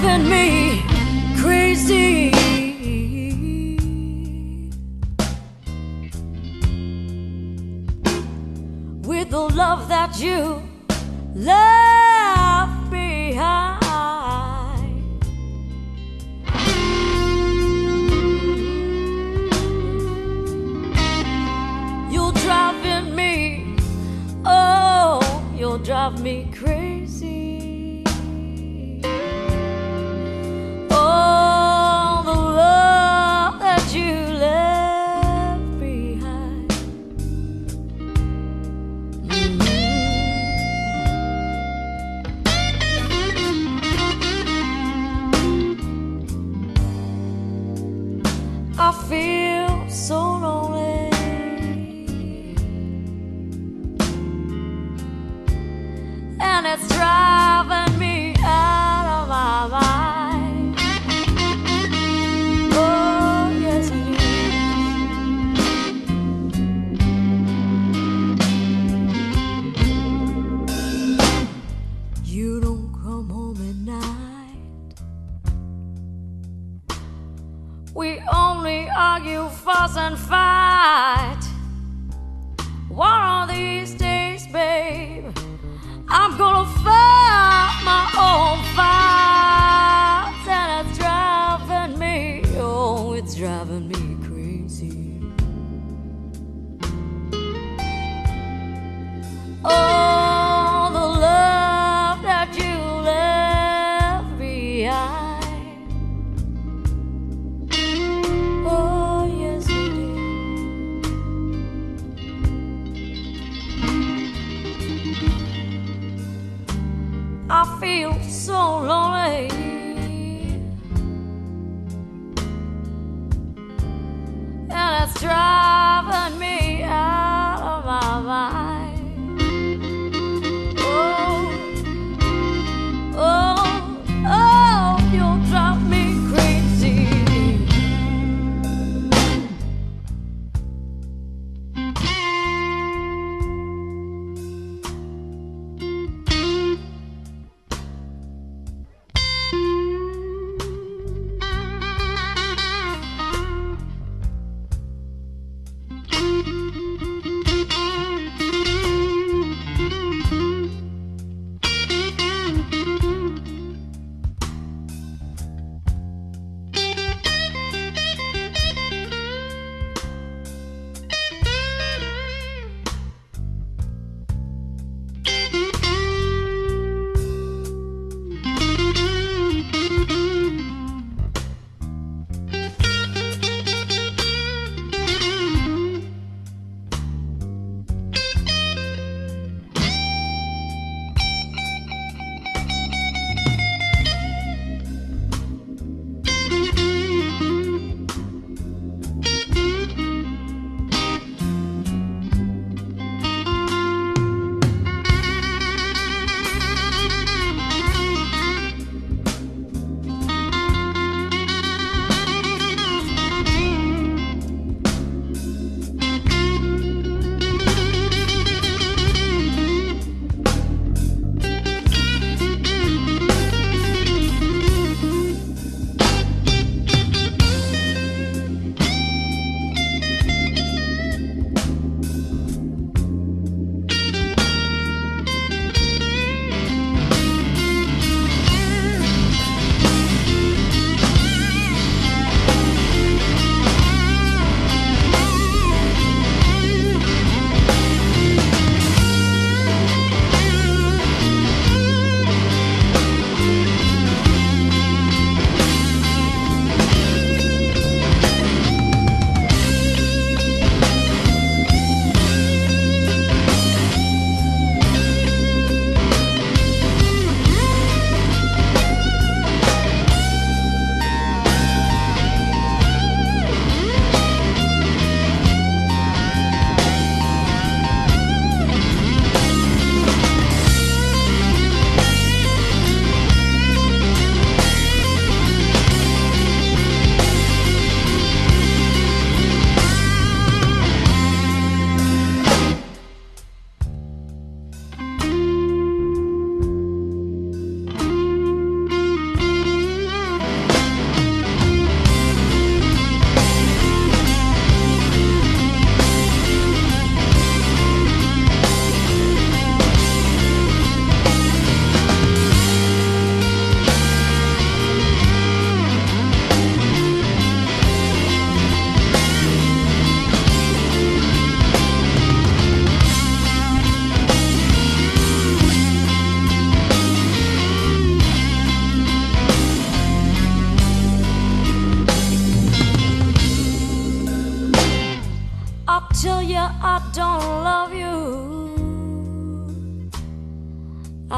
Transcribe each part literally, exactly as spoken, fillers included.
driving me crazy. With the love that you left behind, you're driving me, oh, you'll drive me crazy. I feel so lonely. And it's driving me out of my mind. Oh, yes, it is. You don't come home at night. We all argue, fuss and fight. One of these days, babe, I'm gonna fight my own fights. And it's driving me, oh, it's driving me crazy. Oh, the love that you left behind. I feel so lonely, and it's driving me out of my mind. Oh, oh, oh, you'll drive me crazy.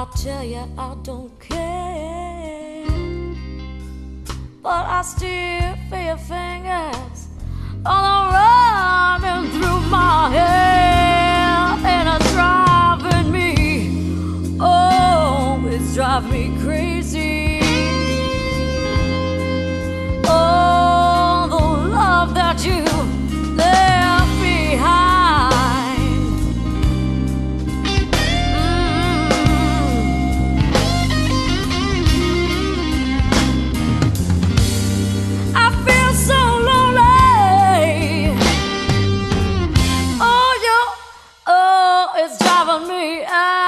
I tell you I don't care, but I still feel your fingers all around and through my hair, and it's driving me, oh, it's driving me crazy. Oh, the love that you left behind. Mm. I feel so lonely. Oh, you, oh, it's driving me out.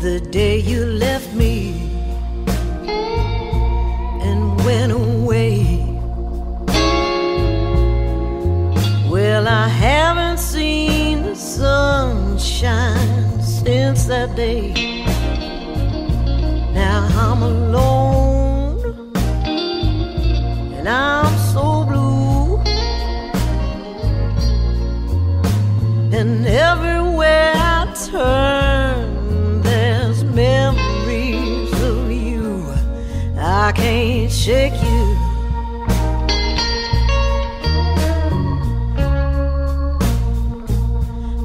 The day you left me and went away, well, I haven't seen the sunshine since that day. Now I'm alone and I'm so blue, and everywhere I turn memories of you, I can't shake you.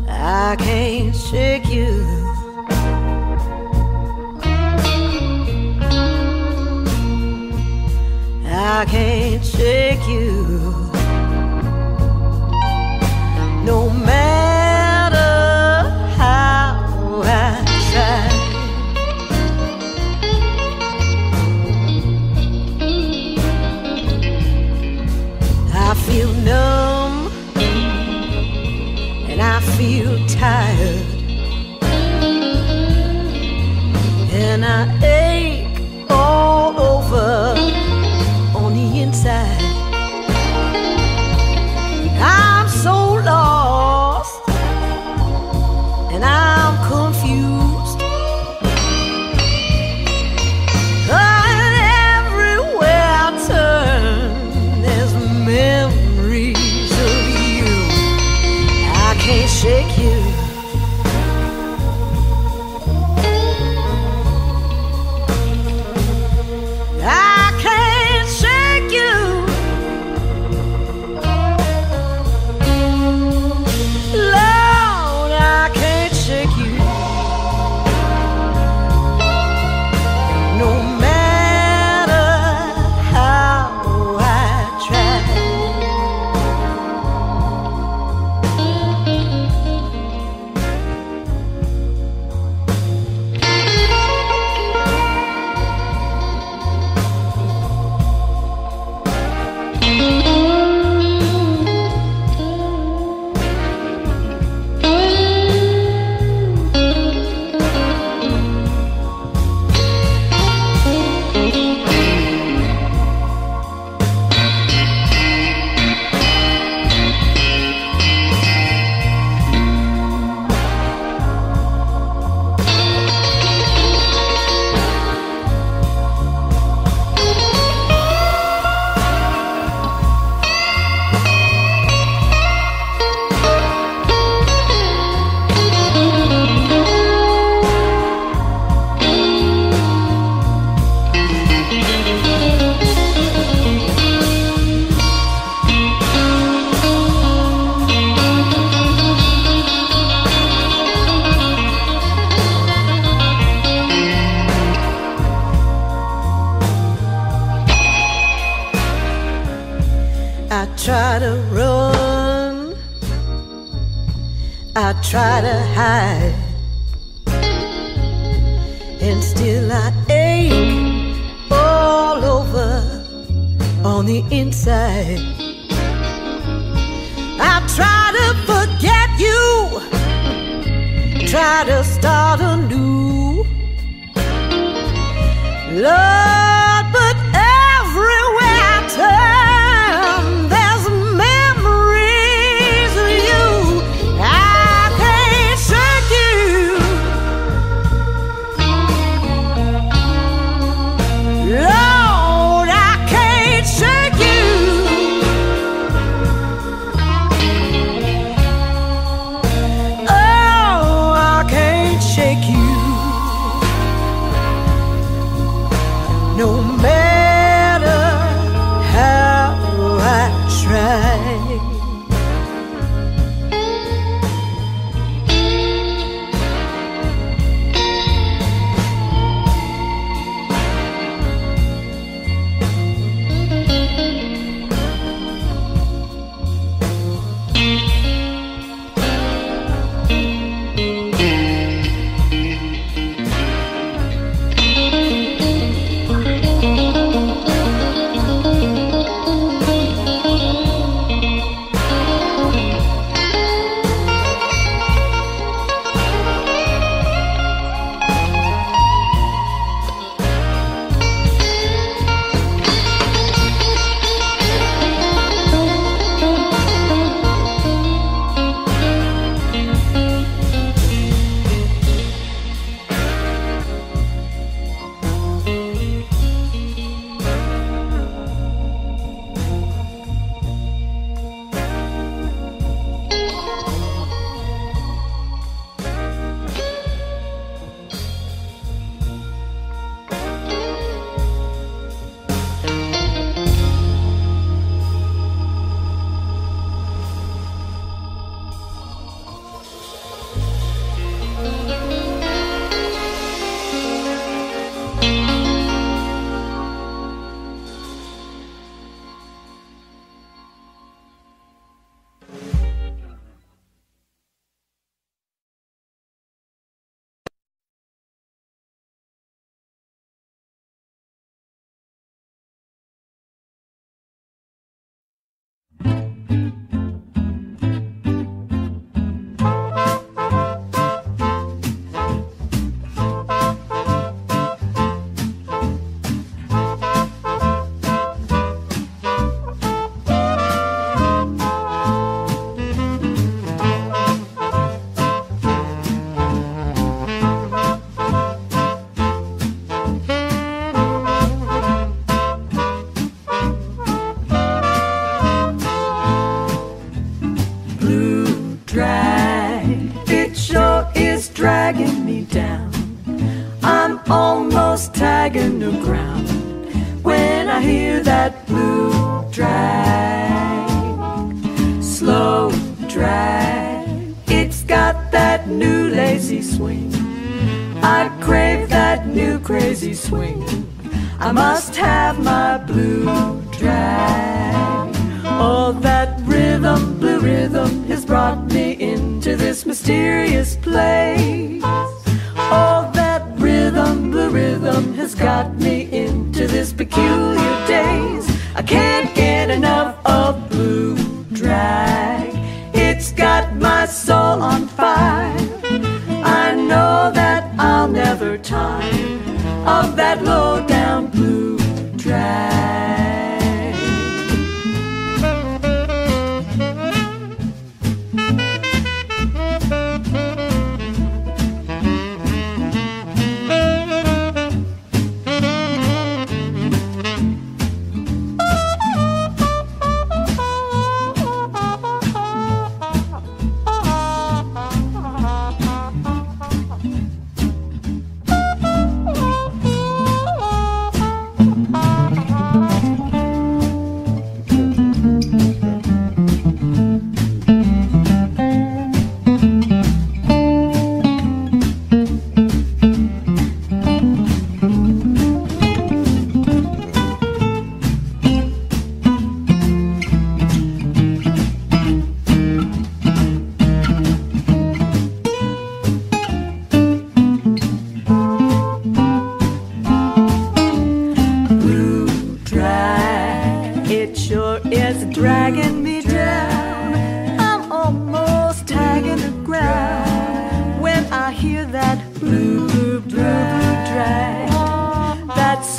I can't shake you. I can't shake you. No matter how I try, I feel numb and I feel tired, and I ache all over on the inside. I'm so lost and I'm confused, and everywhere I turn there's memories of you. I can't shake you. to run, I try to hide, and still I ache all over on the inside. I try to forget you, try to start anew, Lord, but everywhere I turn, there's memories of you. I can't shake you, Lord, I can't shake you. Oh, I can't shake you. No matter how I try, oh,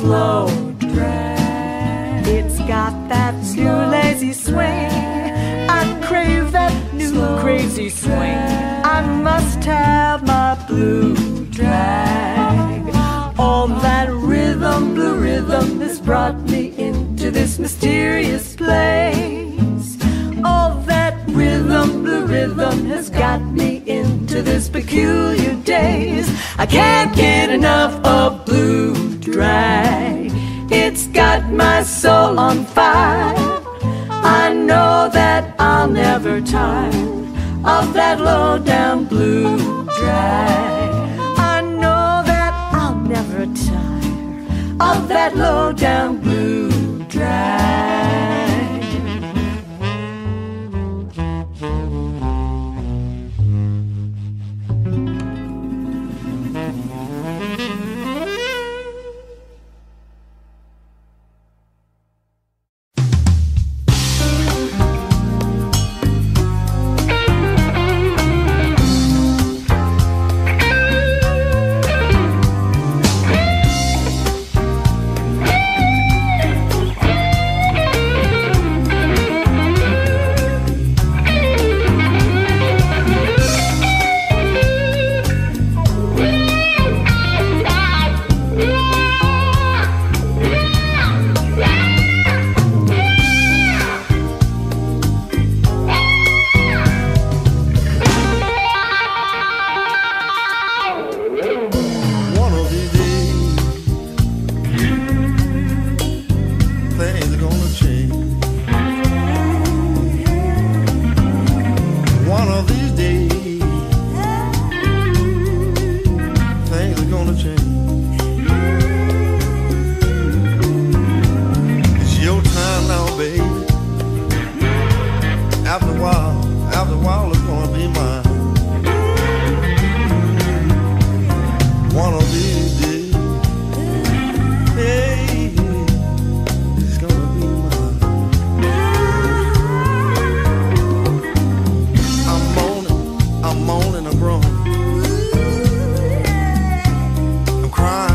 slow drag. It's got that slow new lazy swing. Drag. I crave that new slow crazy drag swing. I must have my blue drag. All that rhythm, blue rhythm, has brought me into this mysterious place. All that rhythm, blue rhythm, has got me into this peculiar days. I can't get enough of blue drag. It's got my soul on fire. I know that I'll never tire of that low-down blue drag. I know that I'll never tire of that low-down blue drag. I'm moaning, I'm groaning, I'm crying.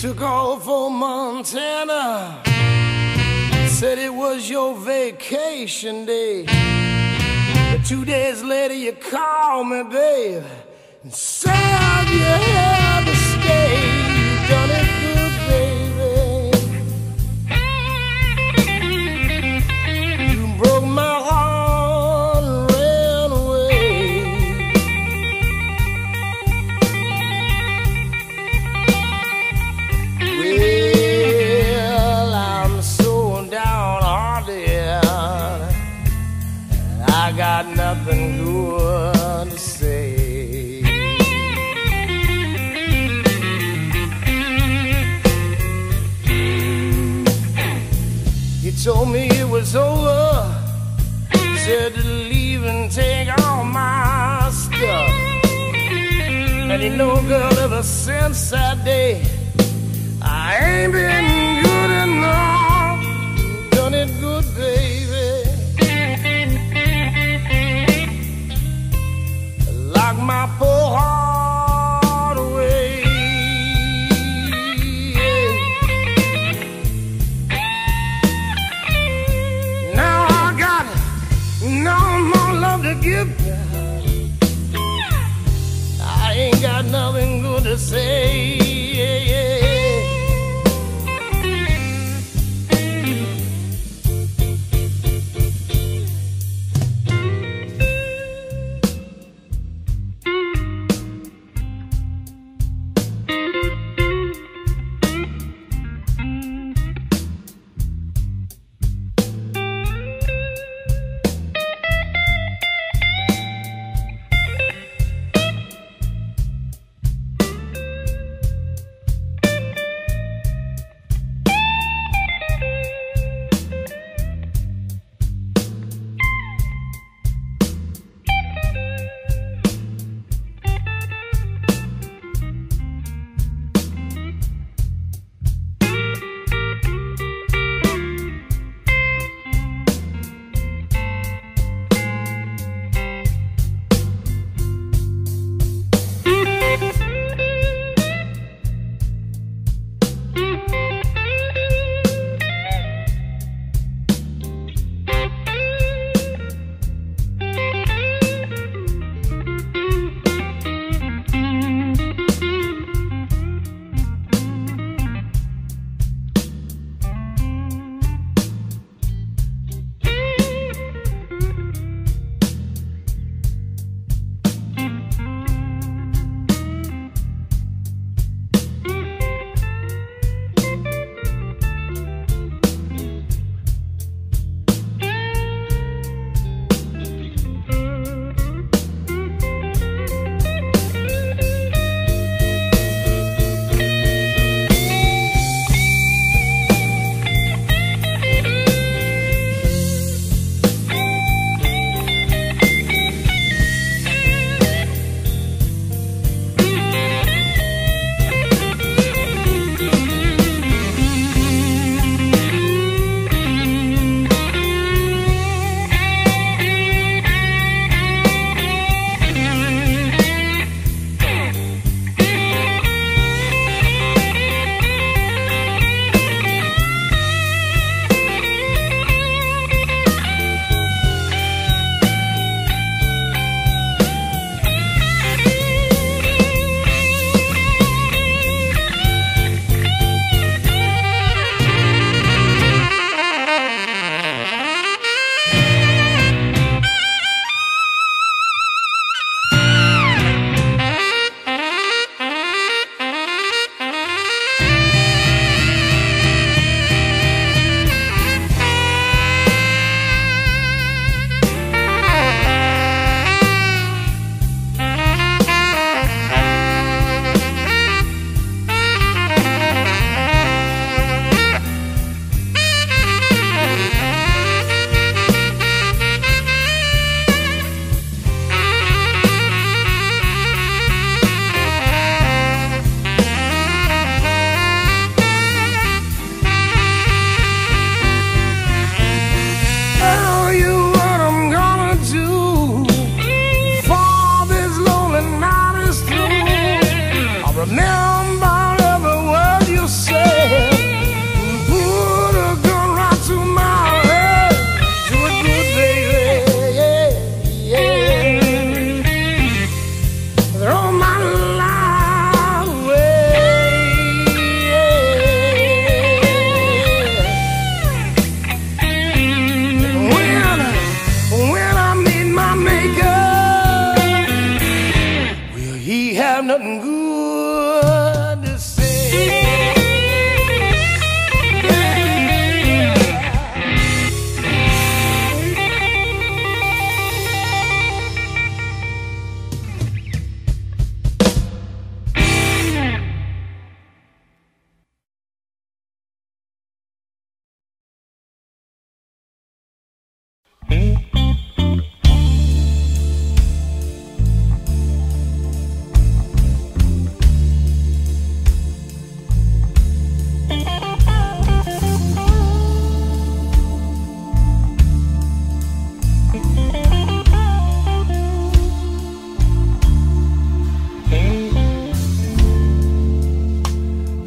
took off for Montana. Said it was your vacation day. But two days later you called me, babe, and said you had to stay. You done it good, baby. You broke my heart and ran away. Well, I'm so downhearted, I got nothing good to say. Told me it was over. Said to leave and take all my stuff. And you know, girl, ever since that day, I ain't been good enough. Done it good, baby. Lock my poor heart. I ain't got nothing good to say.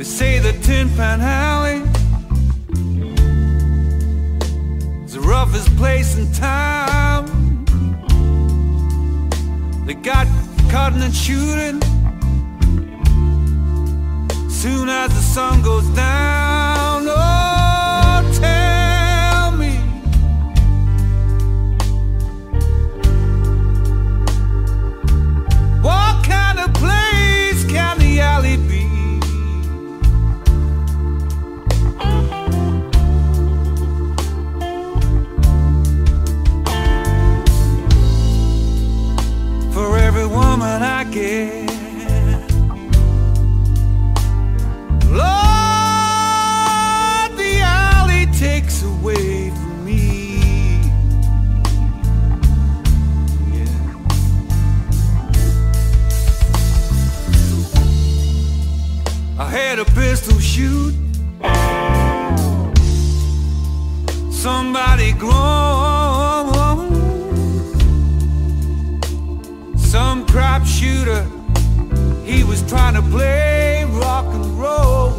They say the Tin Pan Alley is the roughest place in town. They got caught in a shooting soon as the sun goes down. Oh, tell me, what kind of place can the alley be? For every woman I get, away from me, yeah. I had a pistol shoot somebody grown, some crap shooter. He was trying to play rock and roll.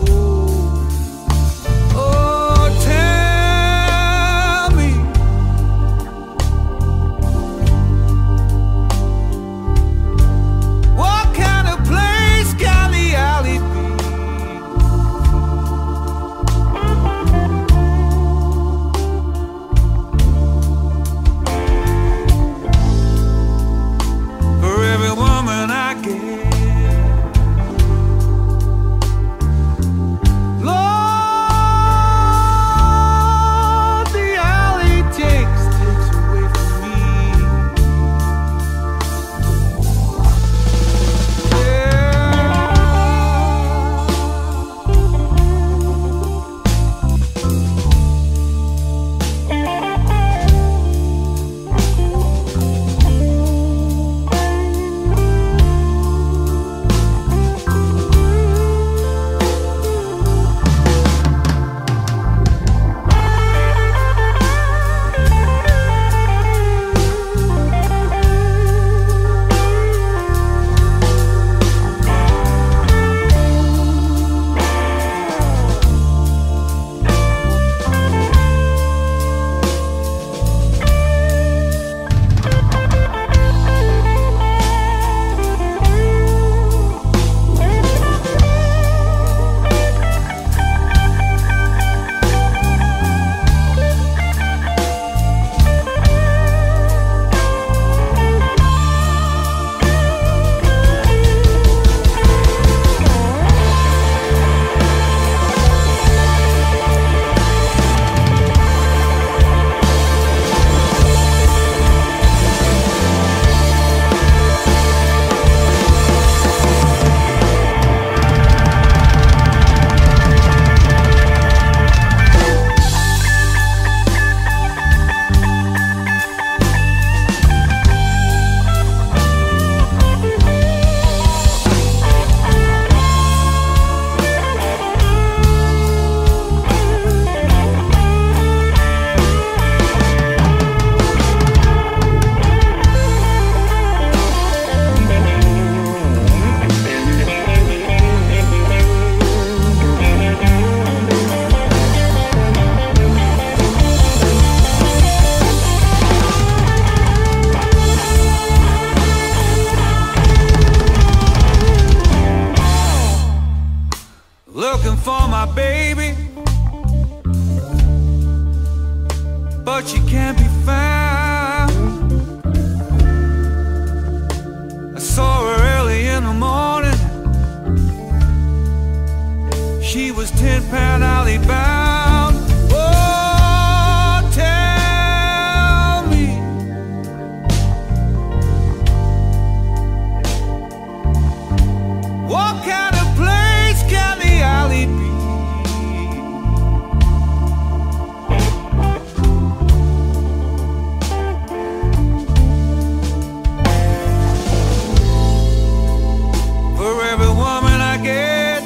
Every woman I get,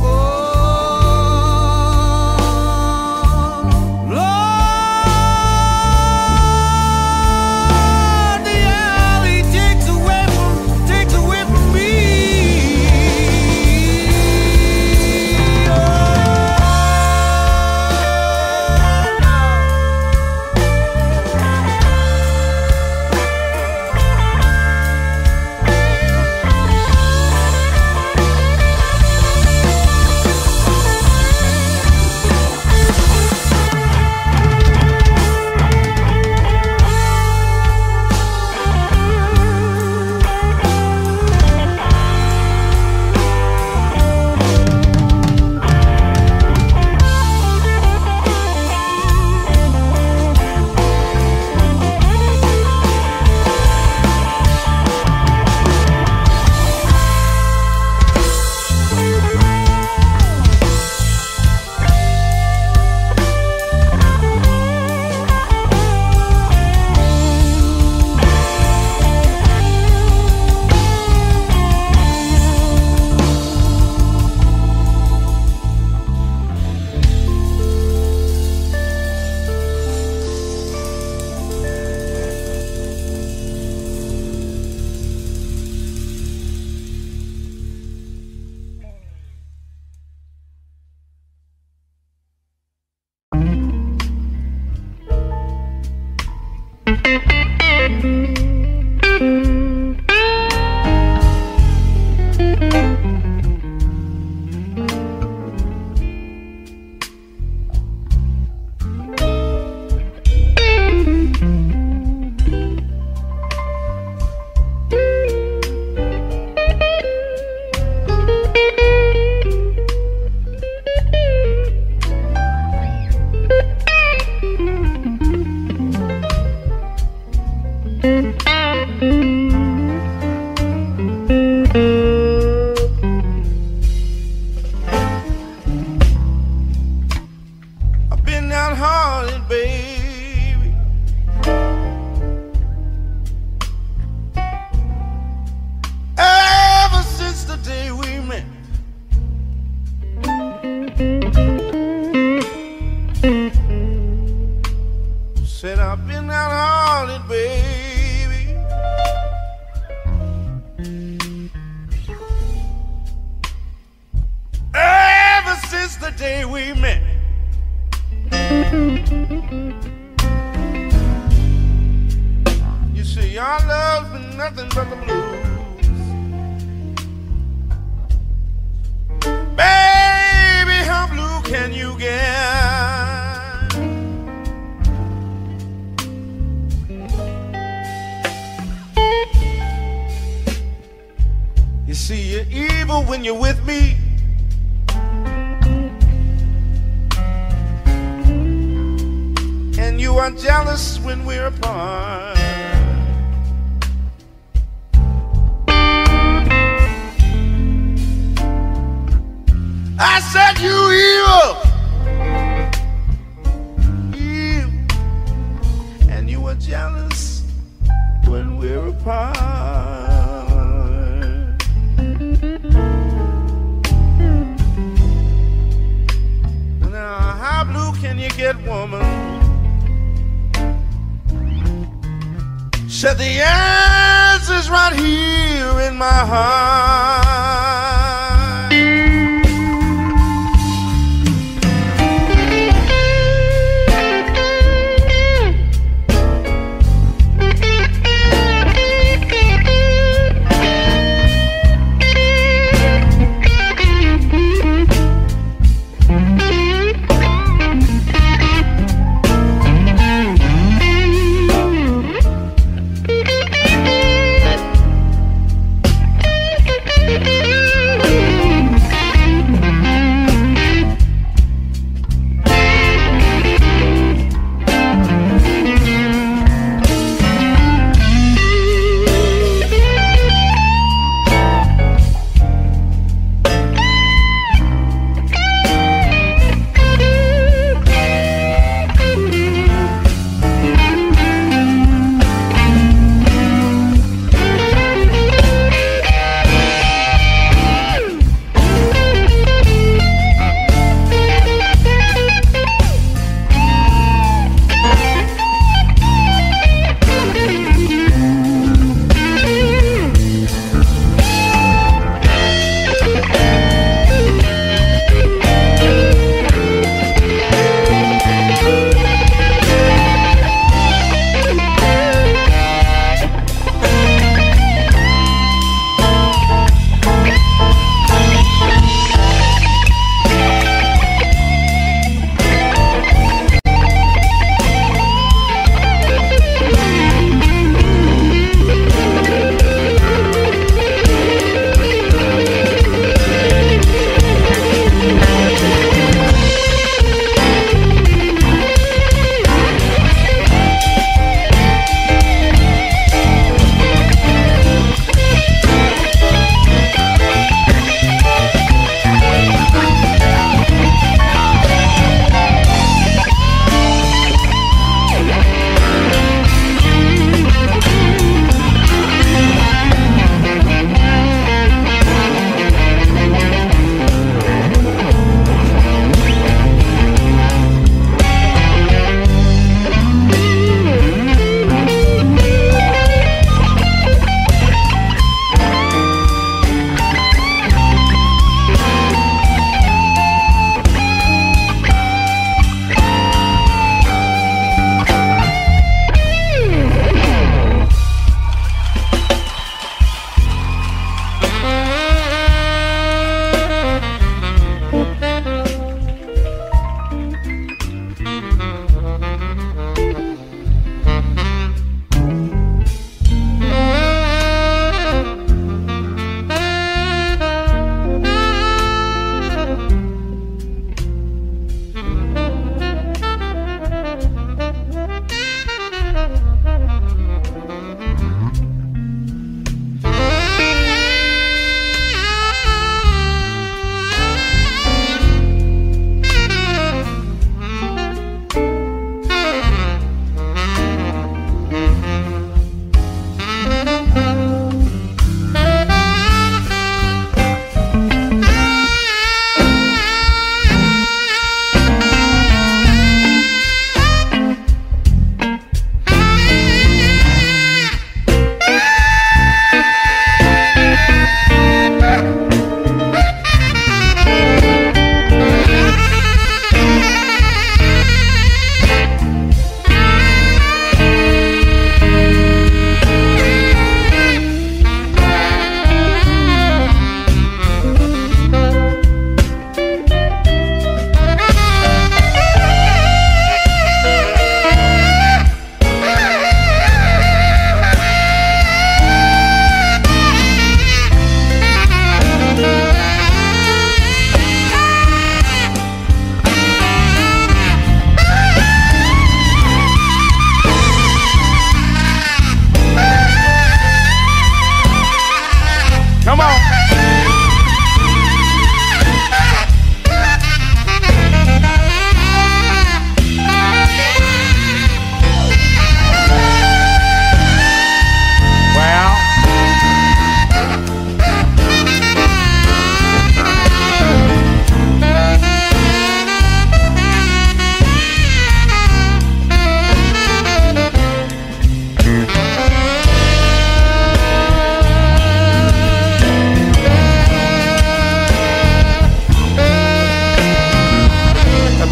oh, Thank you.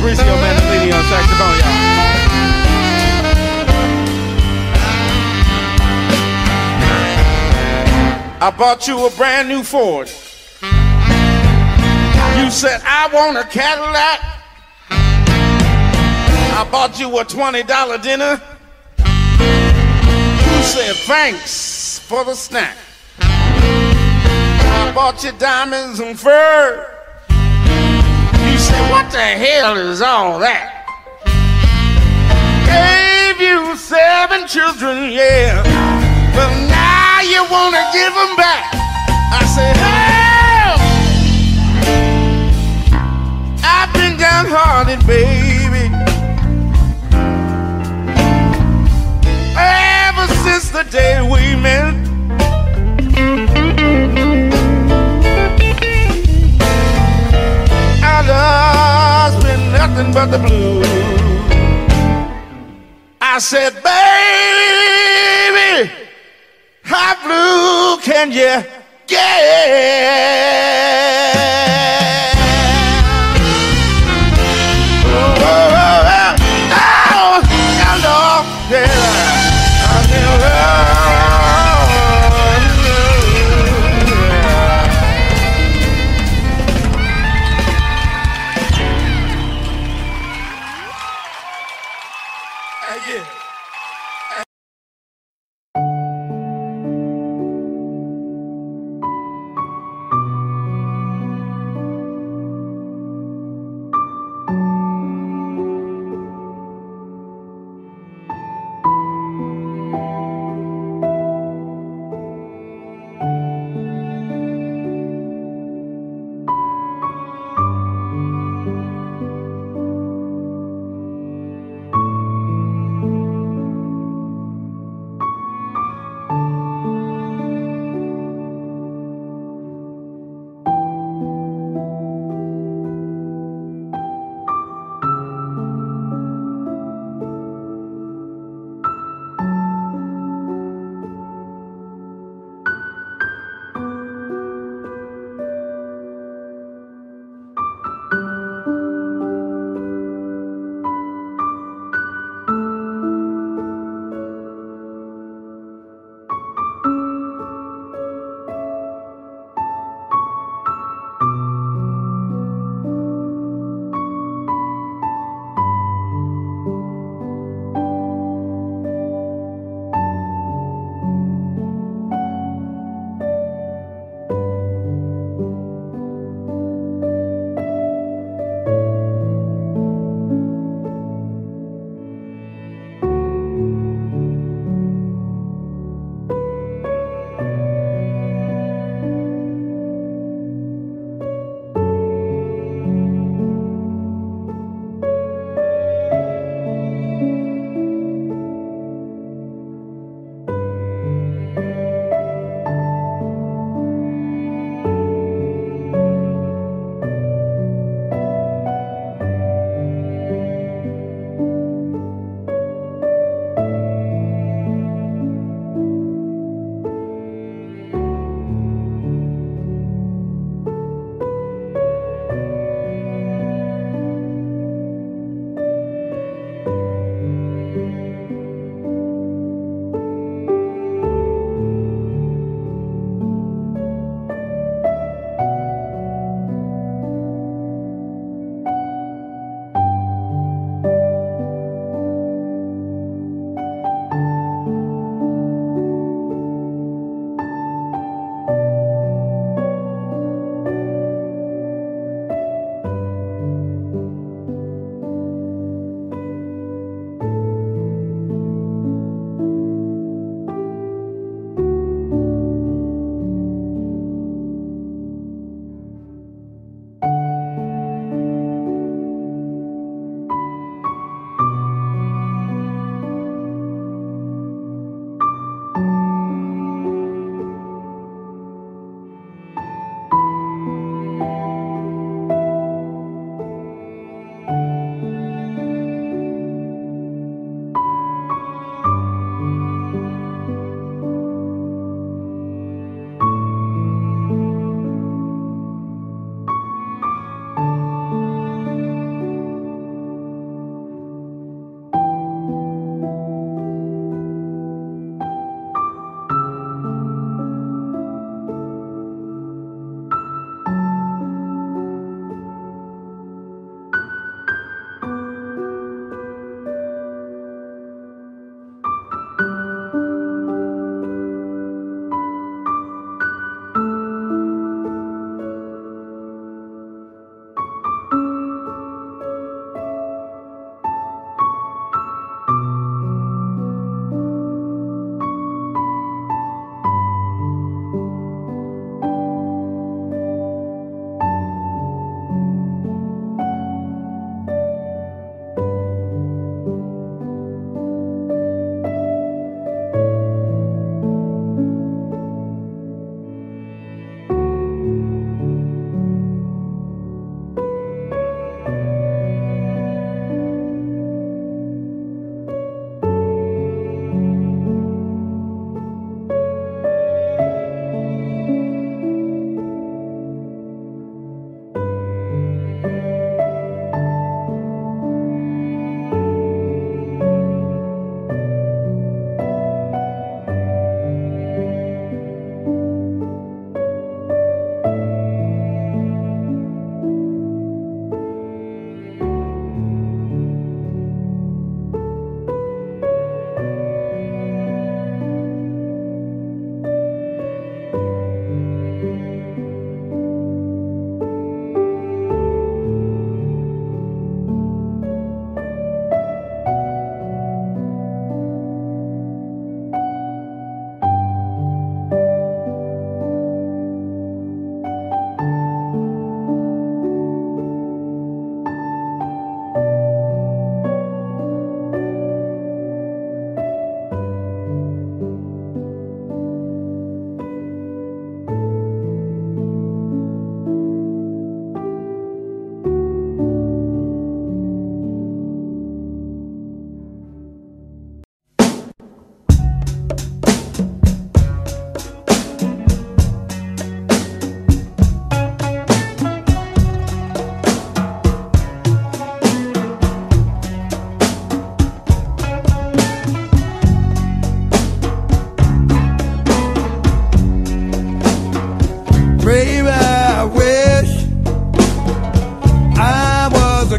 Fabrizio Manfredi on saxophone, y'all. I bought you a brand new Ford. You said, I want a Cadillac. I bought you a twenty dollar dinner. You said, thanks for the snack. I bought you diamonds and fur. You said, what the hell is all that? Gave you seven children, yeah. But now you wanna give them back. I said, help, I've been downhearted, baby, ever since the day we met. Our love's been nothing but the blues. I said, baby, how blue can you get? Oh, oh, oh, oh, yeah. I never, oh, yeah.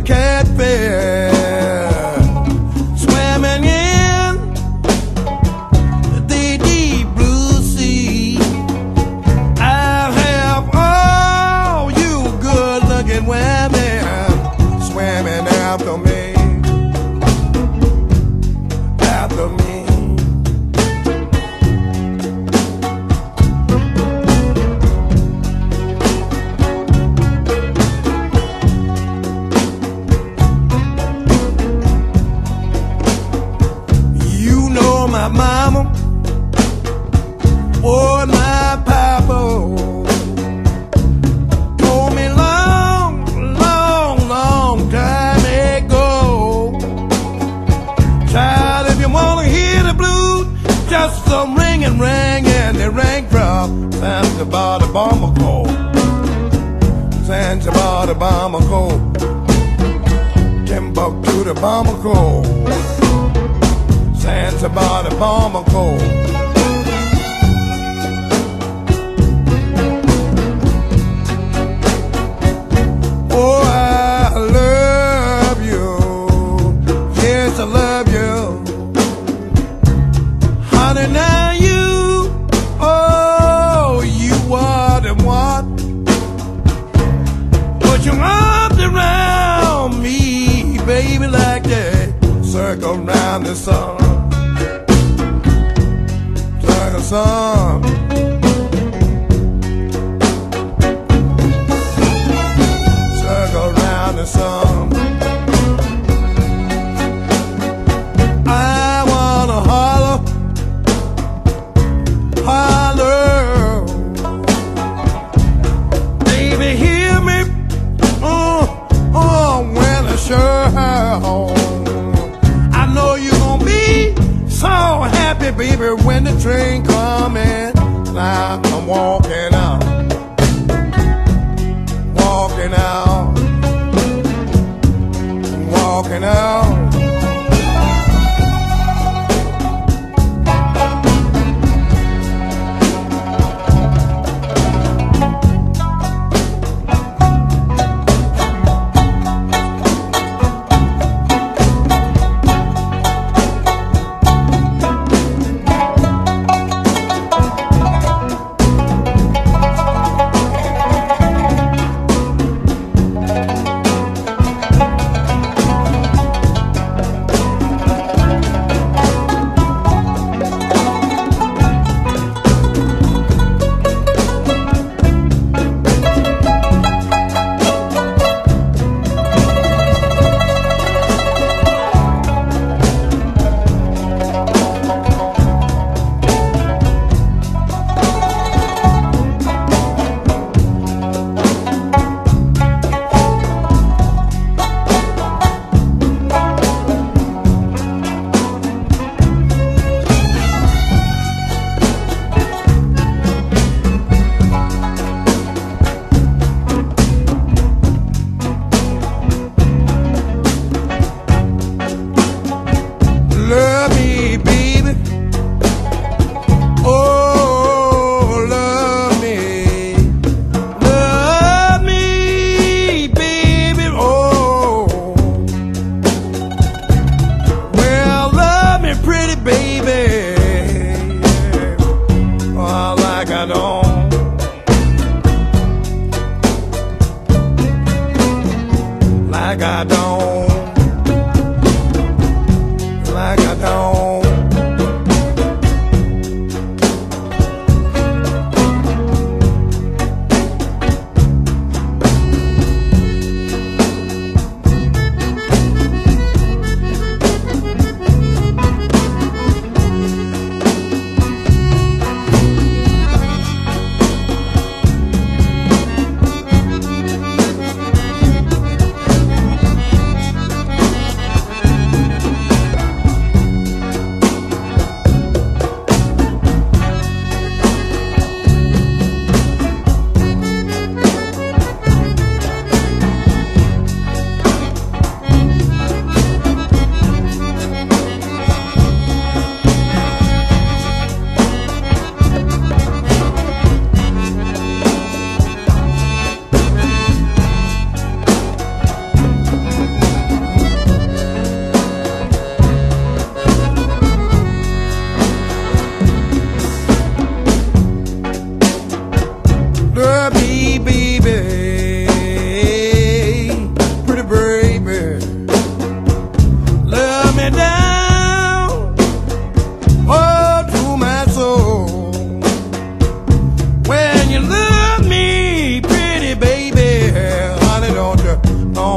can't bear. Swimming in the deep blue sea, I'll have all you good-looking women swimming after me, after me. My mama or my papa told me long, long, long time ago, child, if you wanna hear the blues, just some ringing, ringing, the ring from Santa Barbara, Bamako, Santa Barbara, Bamako, Timbuktu to Bamako, Santa Barbara, Bamako. Oh, I love you, yes I love you, honey. Now you, oh, you are the one. Put your arms around me, baby, like that. Circle round the sun, circle sun. Circle round the sun. I wanna holler, holler. Baby, hear me, oh, oh, when I sure howl. Baby, when the train coming, now I'm walking out, walking out, walking out. Like I don't, like I don't.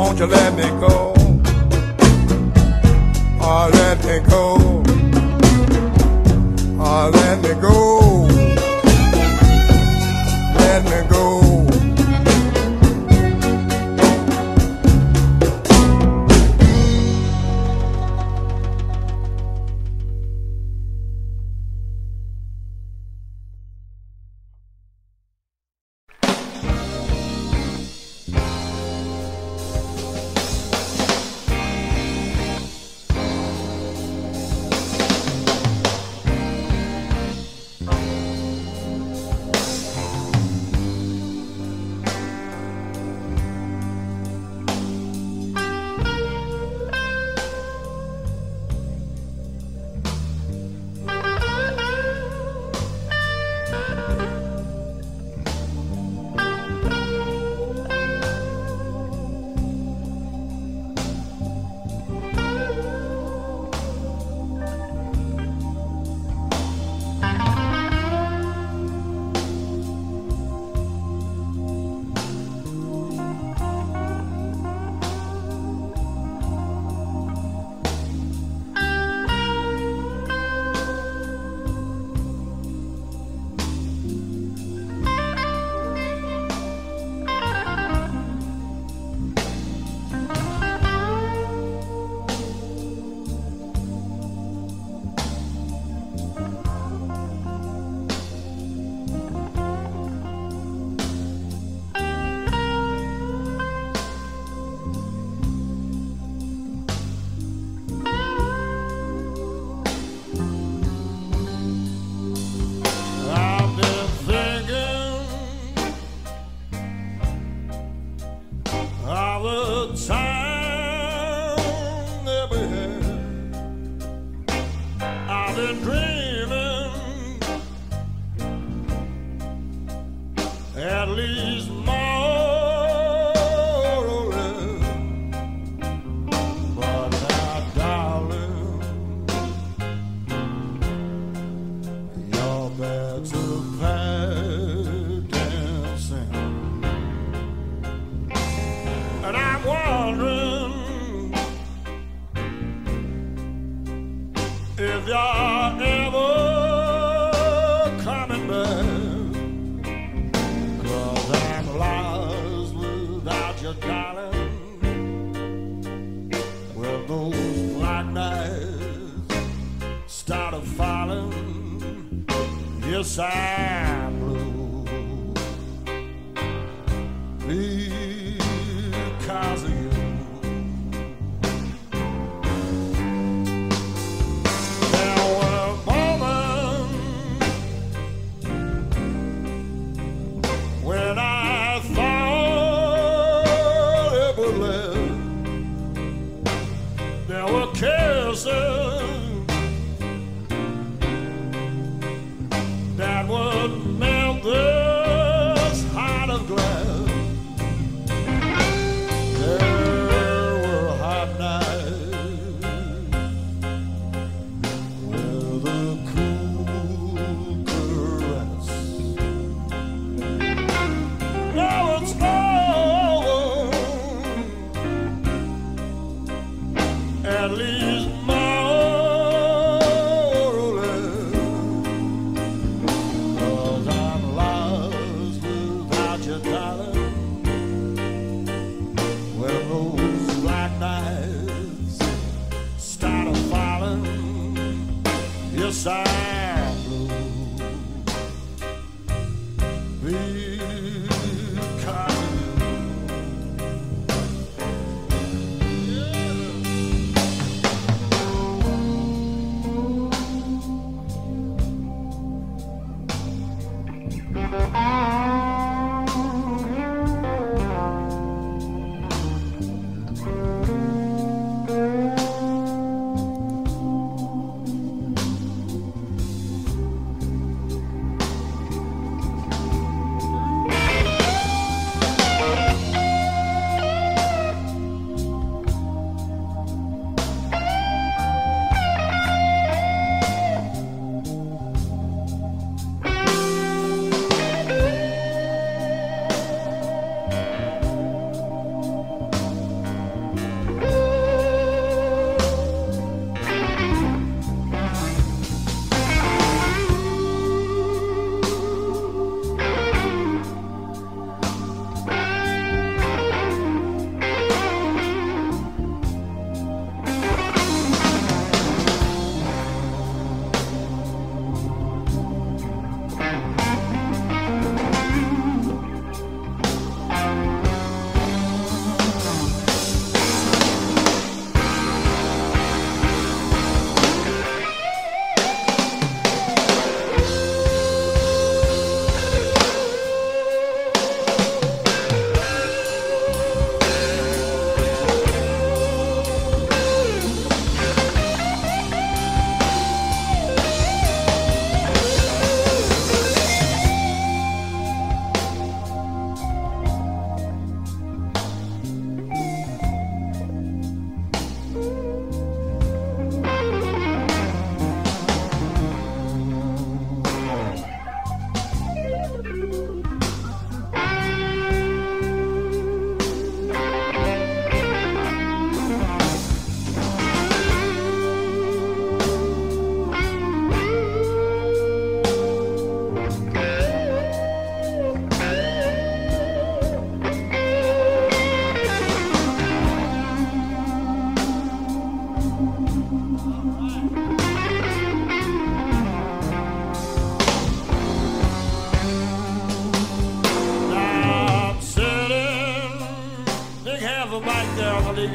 won't you let me go? Oh, let me go. Oh, let me go. Let me go.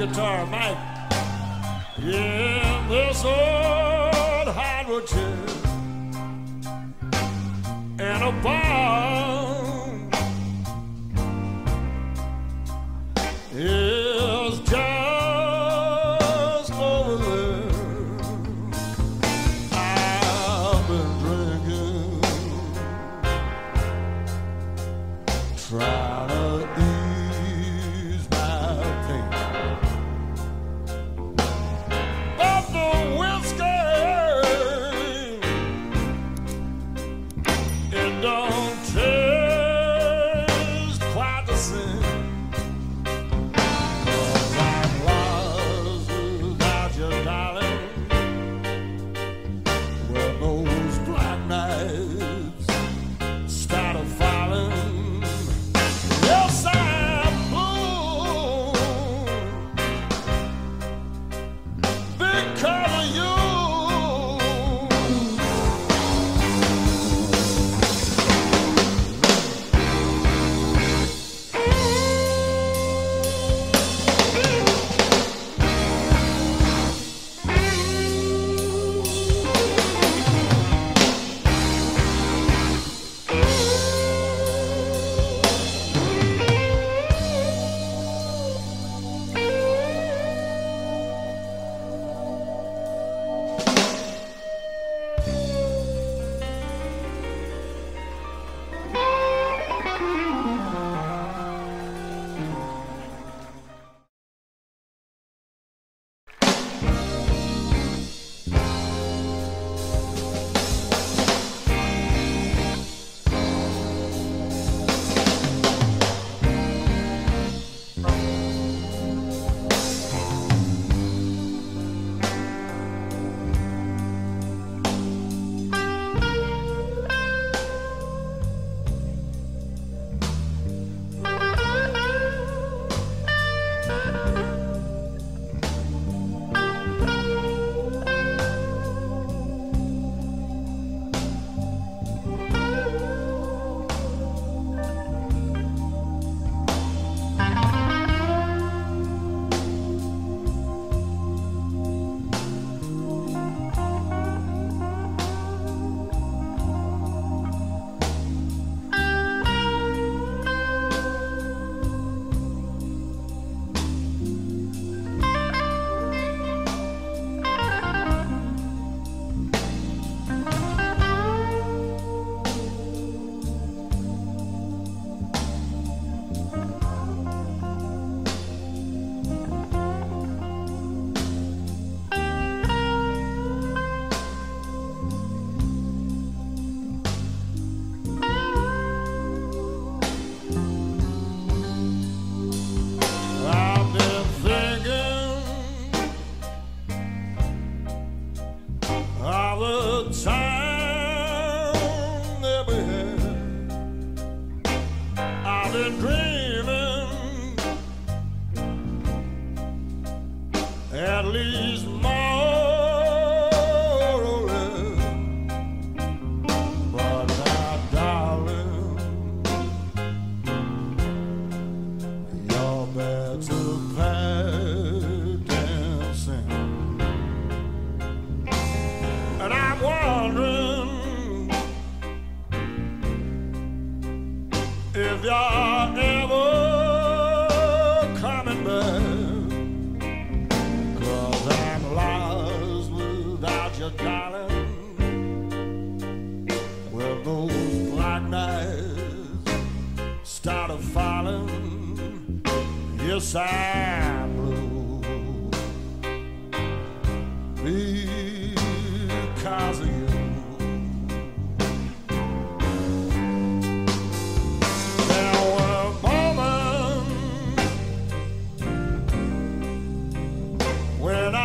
guitar Mike. Yeah, this old hardwood chair and a barn is just over there. I've been drinking, trying to ease my pain, but the whiskey, it don't taste quite the same. At least more or less, but now, darling, you're better paid than sin, and I'm wondering if you're ever coming back. Darling, well, those black nights started falling. Yes, I'm blue because of you. There were moments when I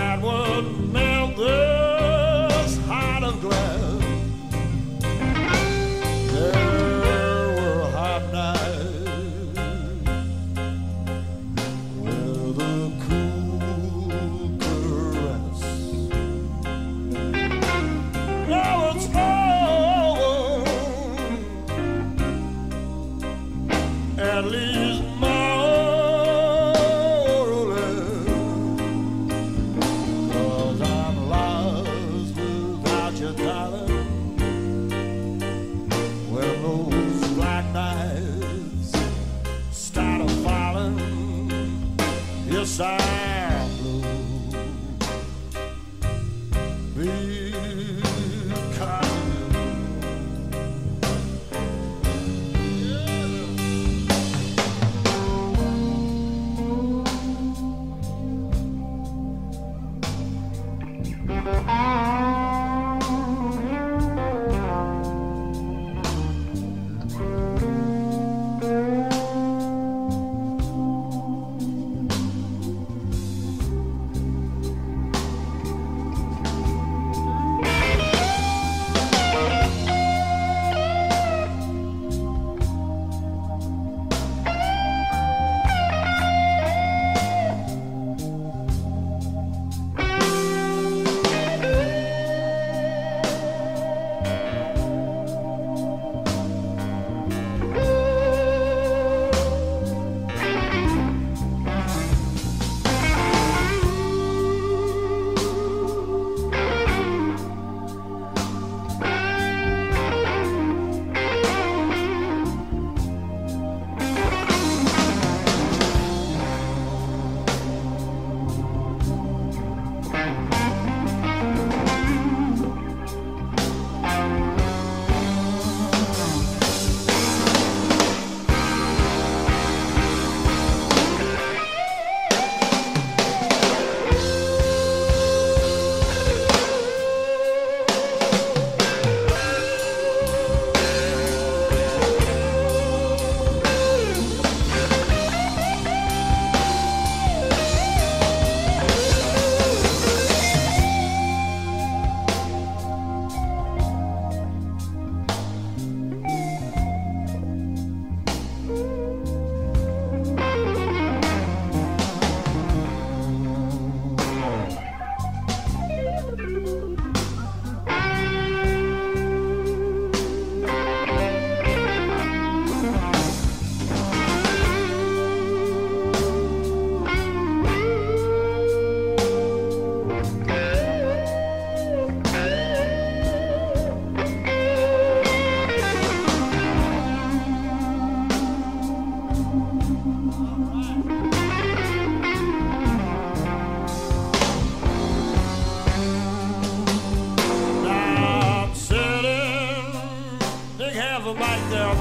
that would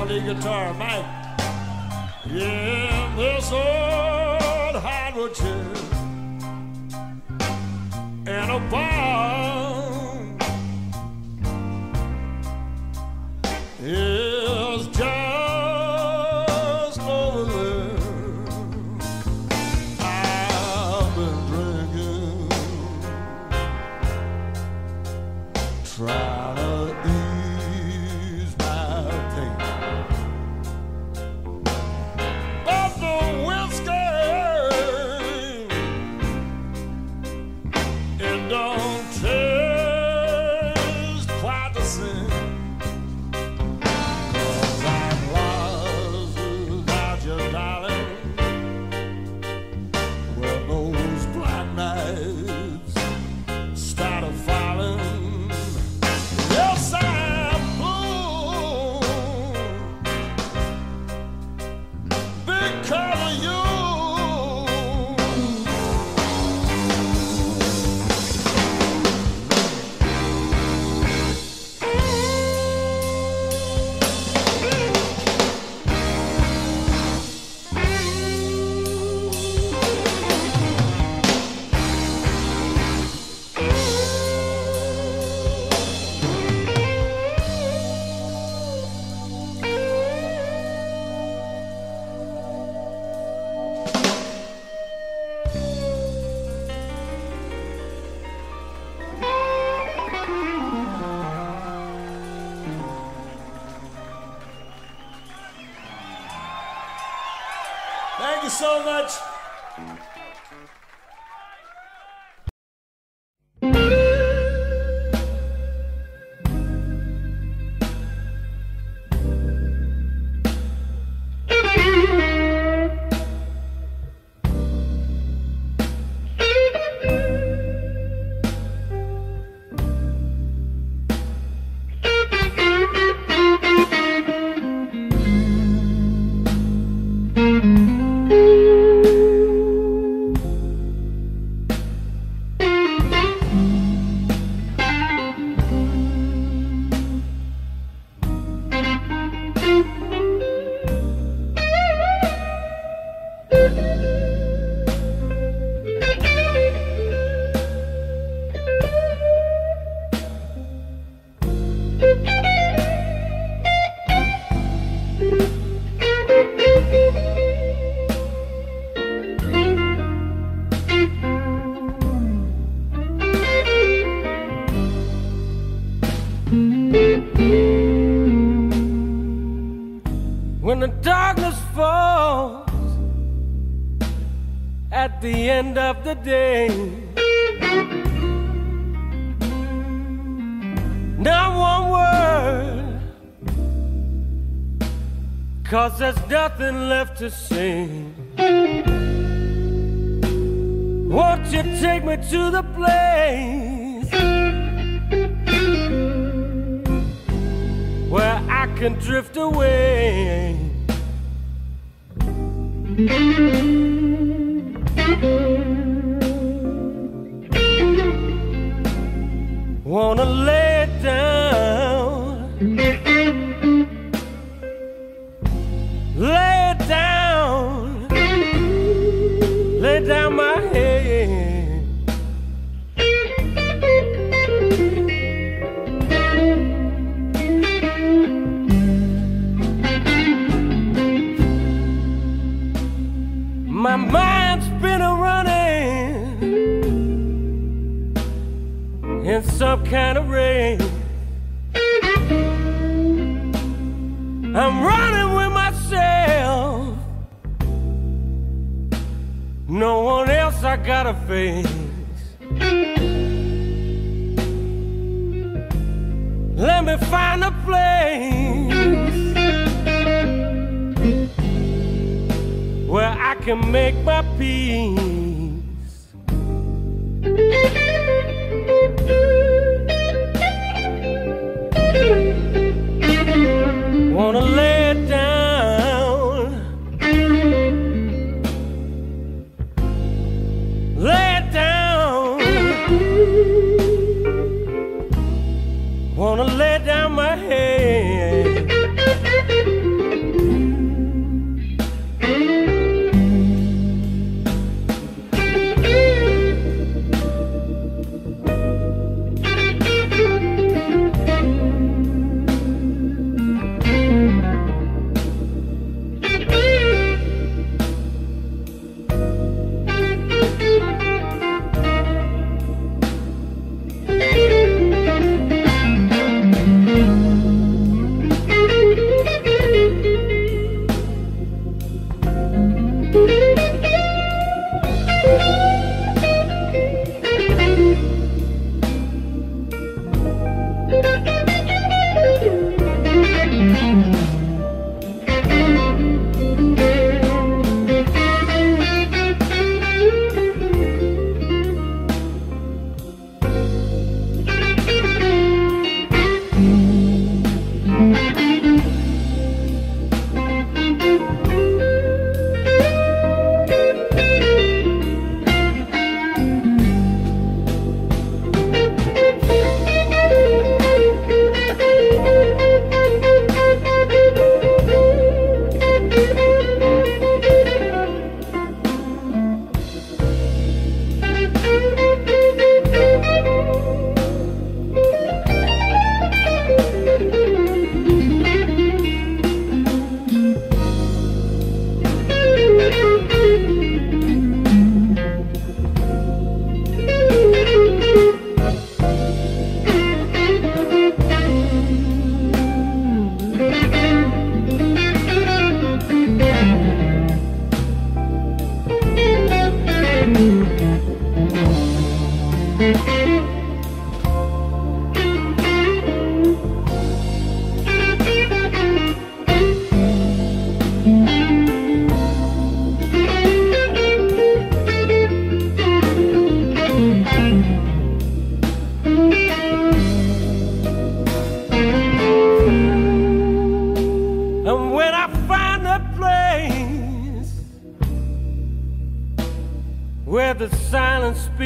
the guitar, Mike. Yeah, this old hardwood chair and a barn is just over there. I've been drinking, trying to eat. Thank you so much. When the darkness falls at the end of the day, not one word, 'cause there's nothing left to say. Won't you take me to the place where I can drift away? Wanna lay it down, lay it down, lay down my head. My mind's been a-running in some kind of race. I'm running with myself, no one else I gotta face. Let me find a place where I can make my peace. Wanna lay it down, lay it down. Wanna lay down my head.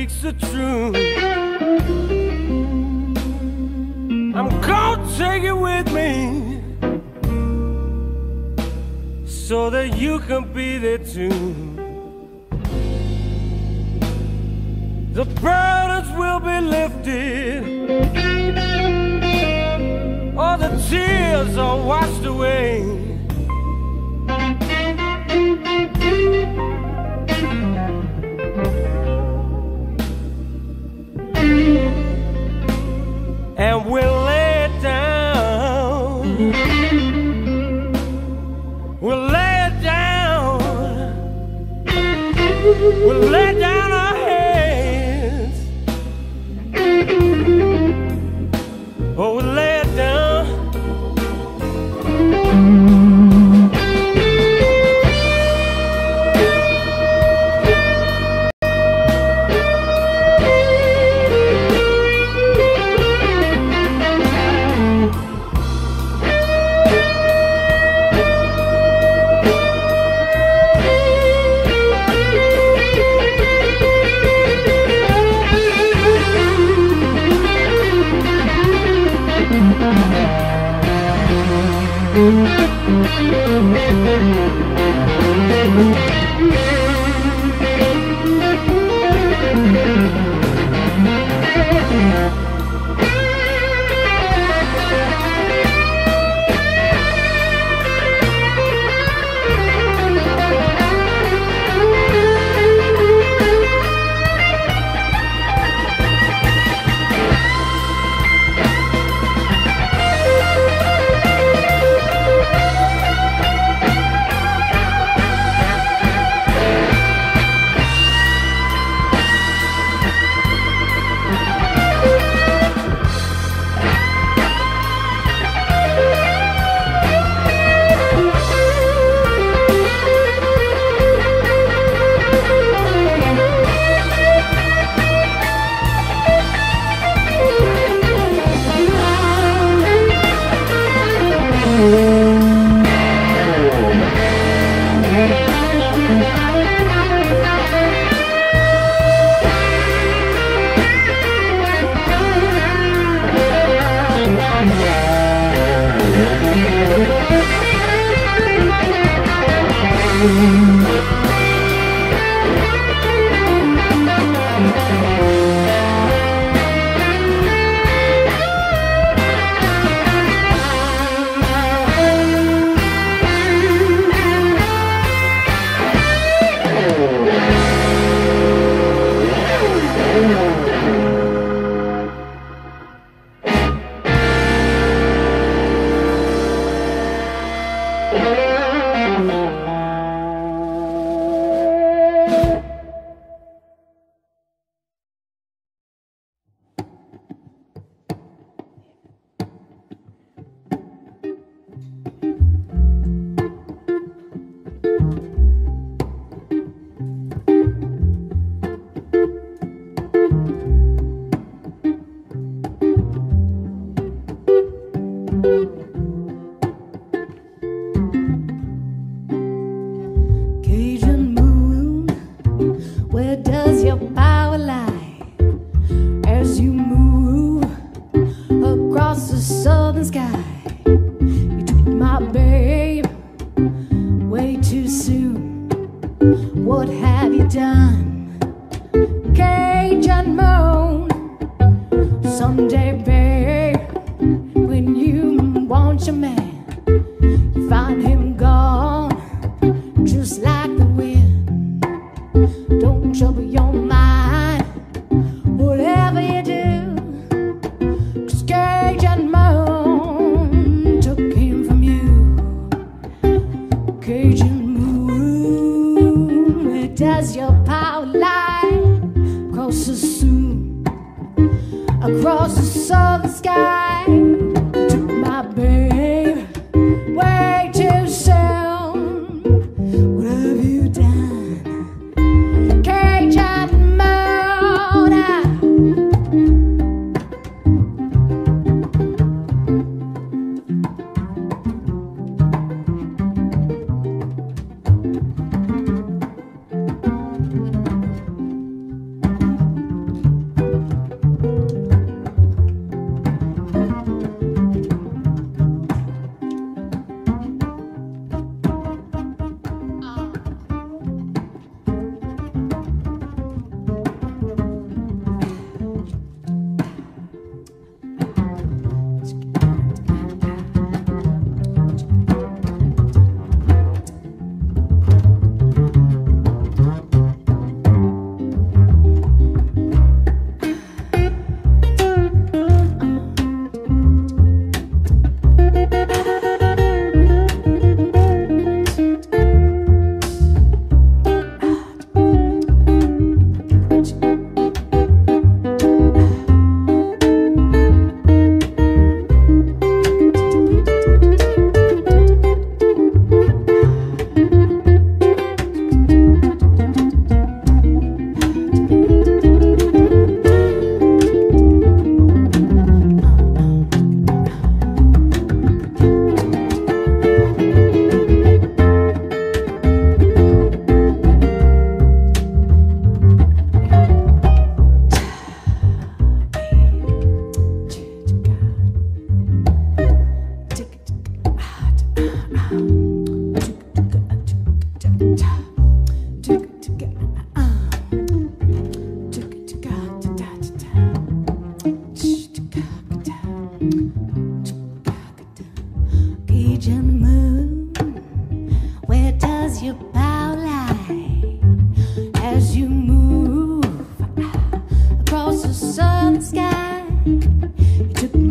speaks the truth. I'm gonna take it with me so that you can be there too. The burdens will be lifted, all the tears are washed away. And we'll lay it down, we'll lay it down, we'll lay down our heads. Oh, we'll lay it down.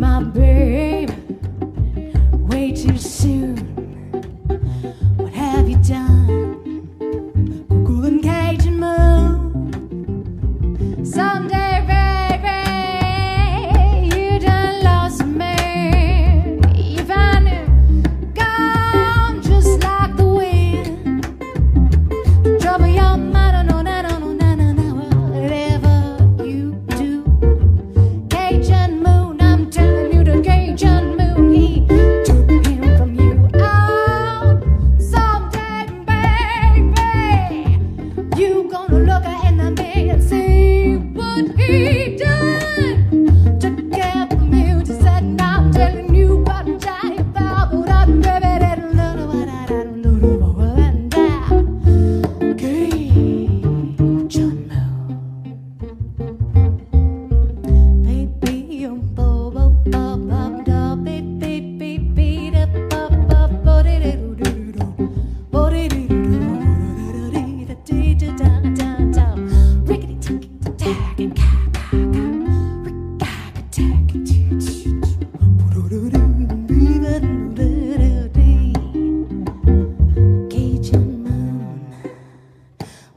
my babe, way too soon. What have you done? Golden cage and moon. Someday, baby, you done lost me. You found it gone just like the wind. The trouble your mother, no, no, no, no, no, no, no. Whatever you do, cage and moon.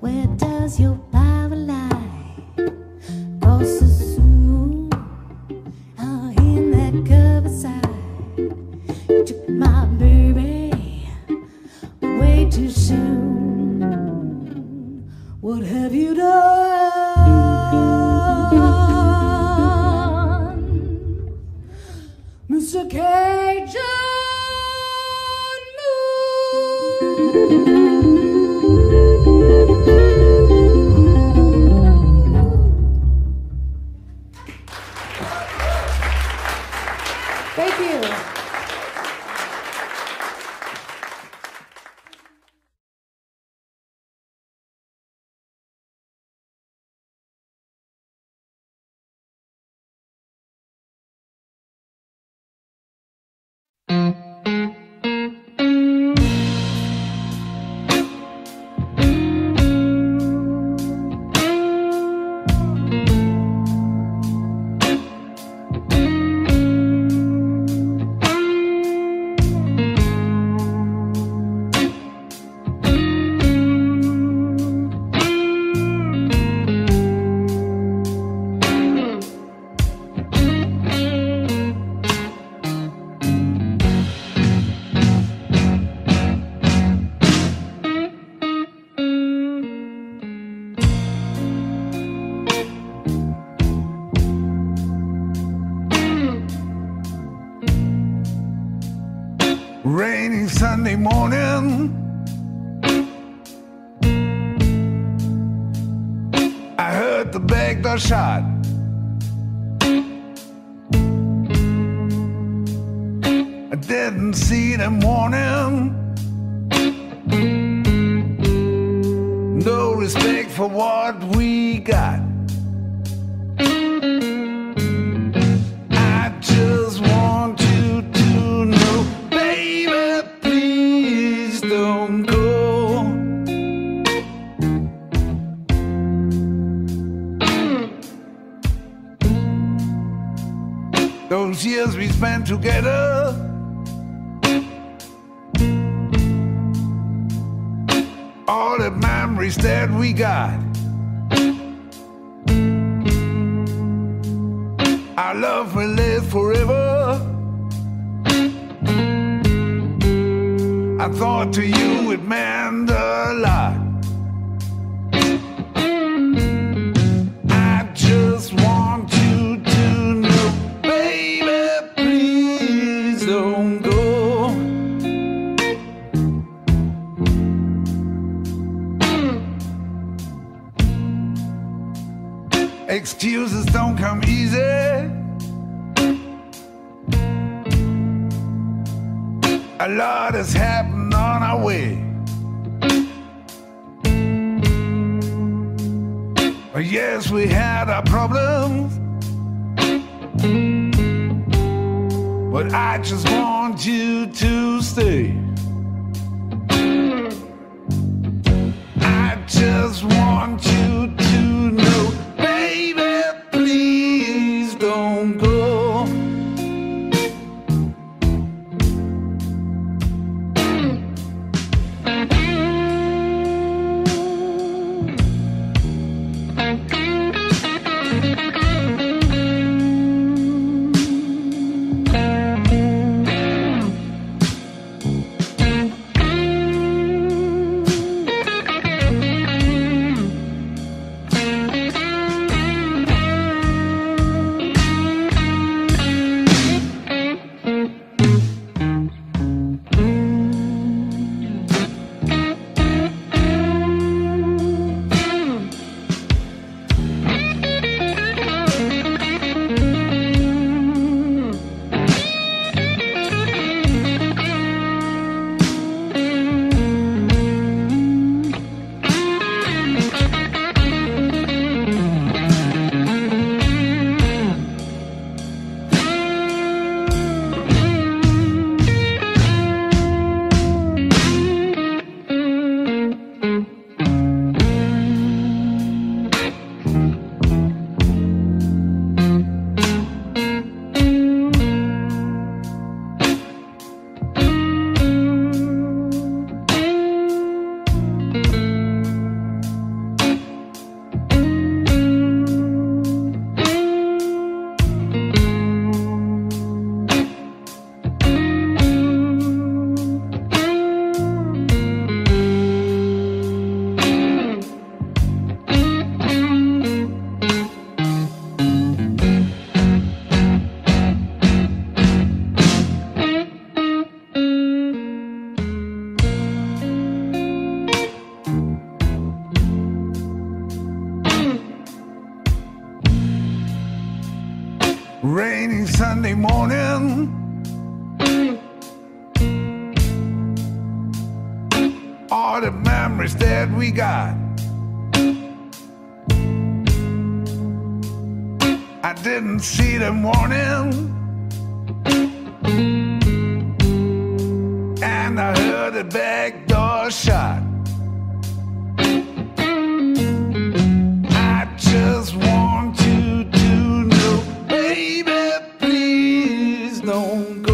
Where does your power lie? Oh, so soon, oh, in that cover's eye. You took my baby way too soon. What have you done, Mister Cajun Moon? Thank you. Rainy Sunday morning, I heard the back door shut. I didn't see the morning. No respect for what we got. I just want you to know, baby, please don't go. Those years we spent together, all the memories that we got. Our love will live forever. I thought to you it meant a lot. I just want you to know, baby, please don't go. Excuses don't come easy. A lot has happened on our way. Yes, we had our problems, but I just want you to stay. I just want you to know, baby, please don't go. Sunday morning. All the memories that we got, I didn't see the morning, and I heard the back door shut. I just want you to know, baby, please don't go.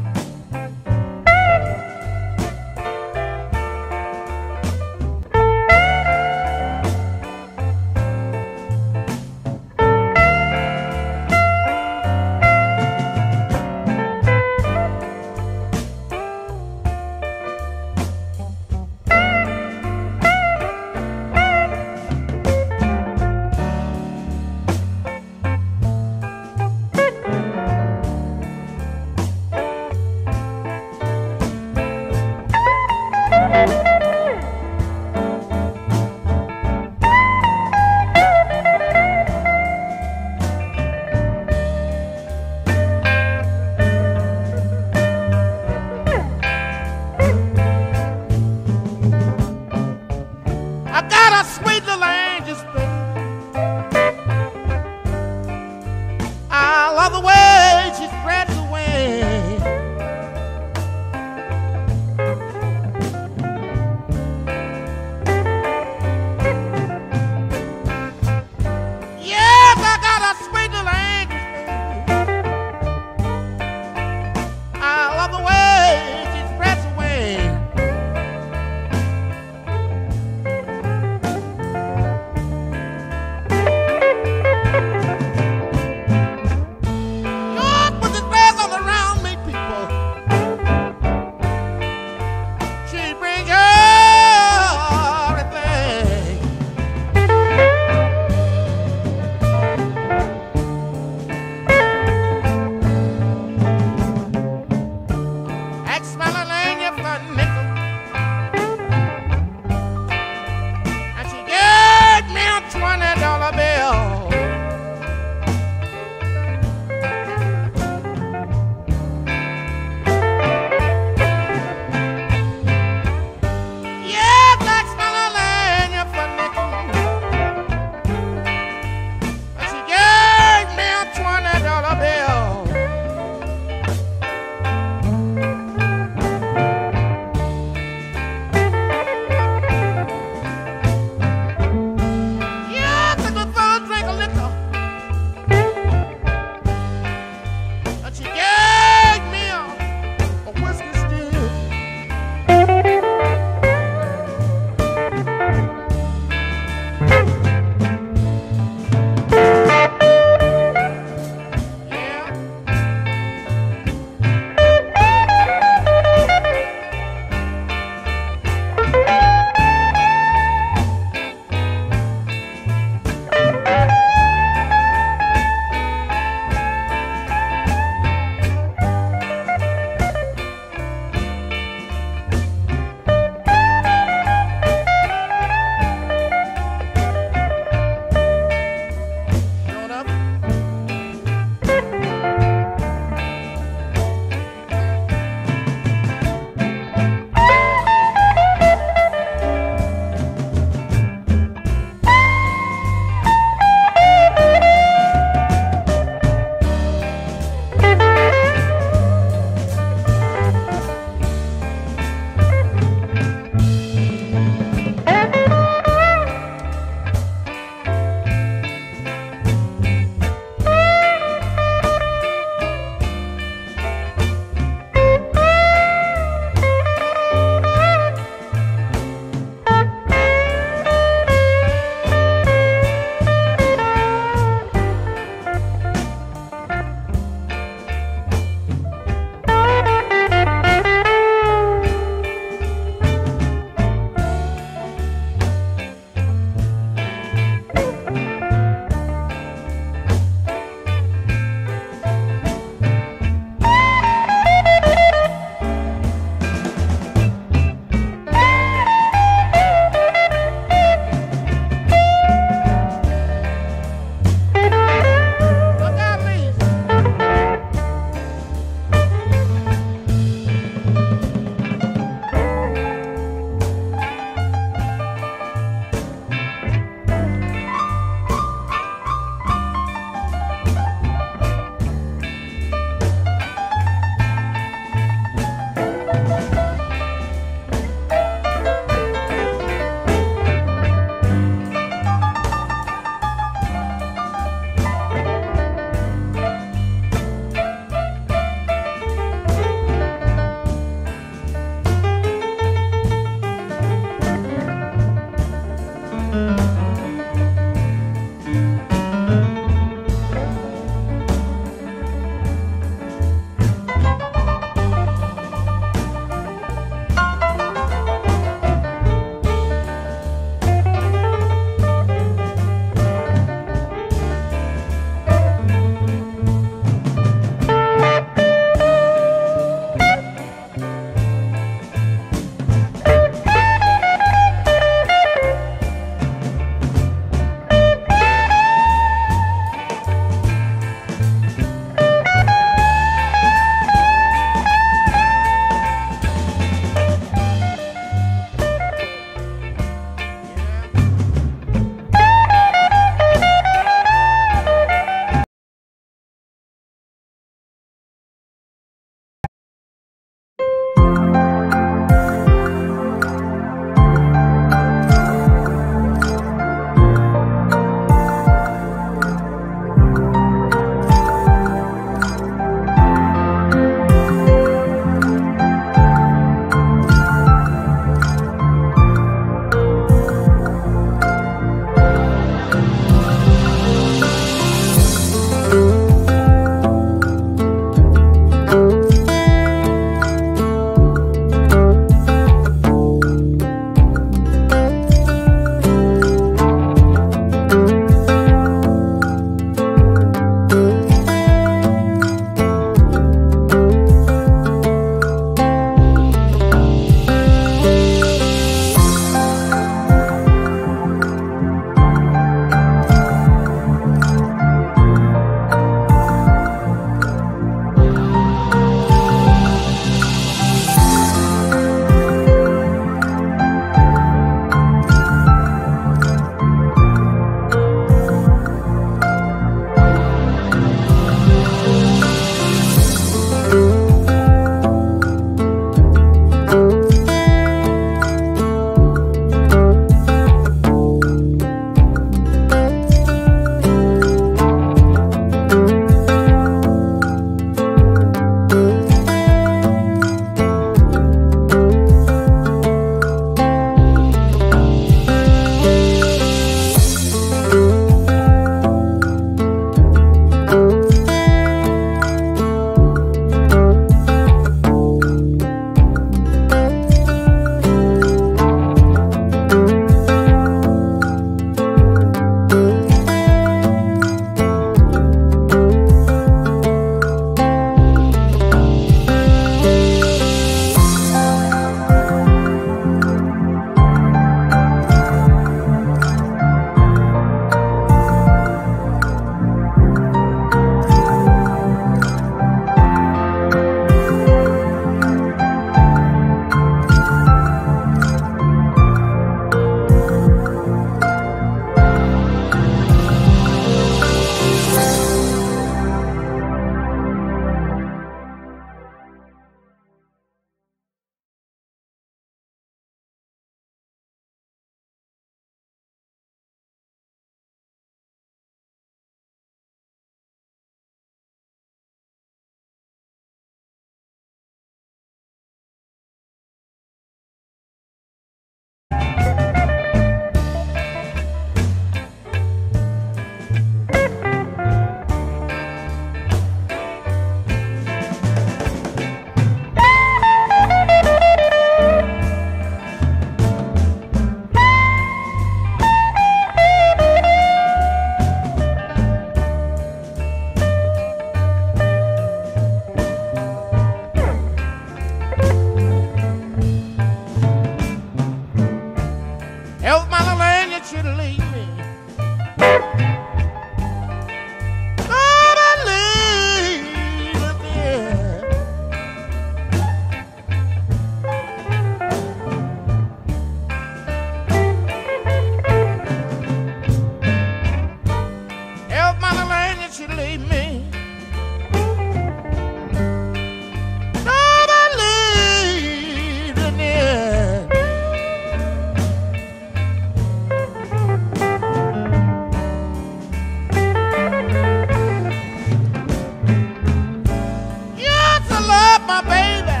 love my baby,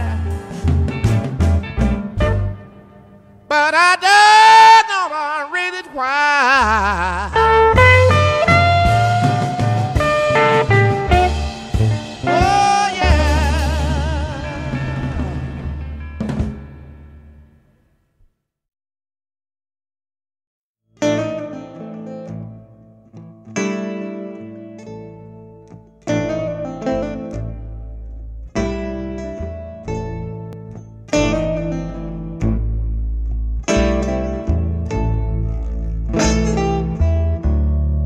but I don't know I really why. Oh yeah.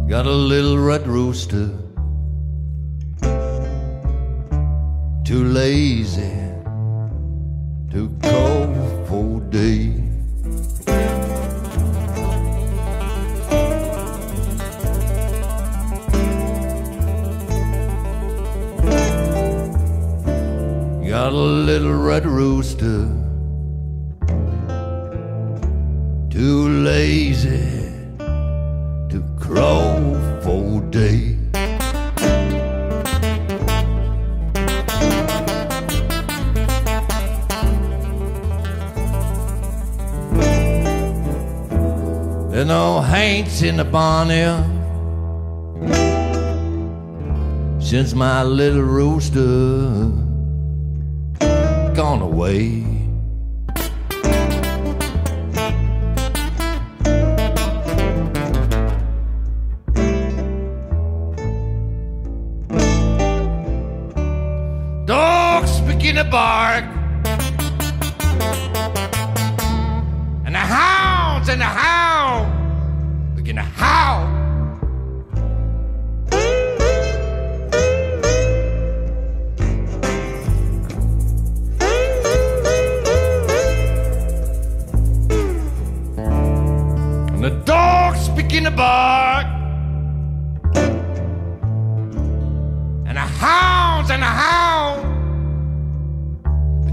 Got a little red rooster, too lazy, too cold for day. Got a little red rooster, too lazy to crow for day. There's no haints in the barn here since my little rooster gone away. Begin to bark, and the hounds and the hound begin to howl. And the dogs begin to bark, and the hounds and the hound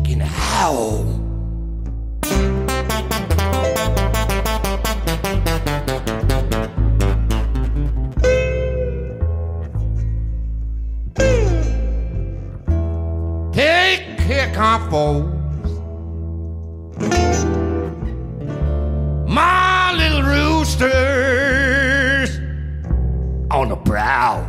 begin to howl. Take care, comfolks, my little roosters on the prowl.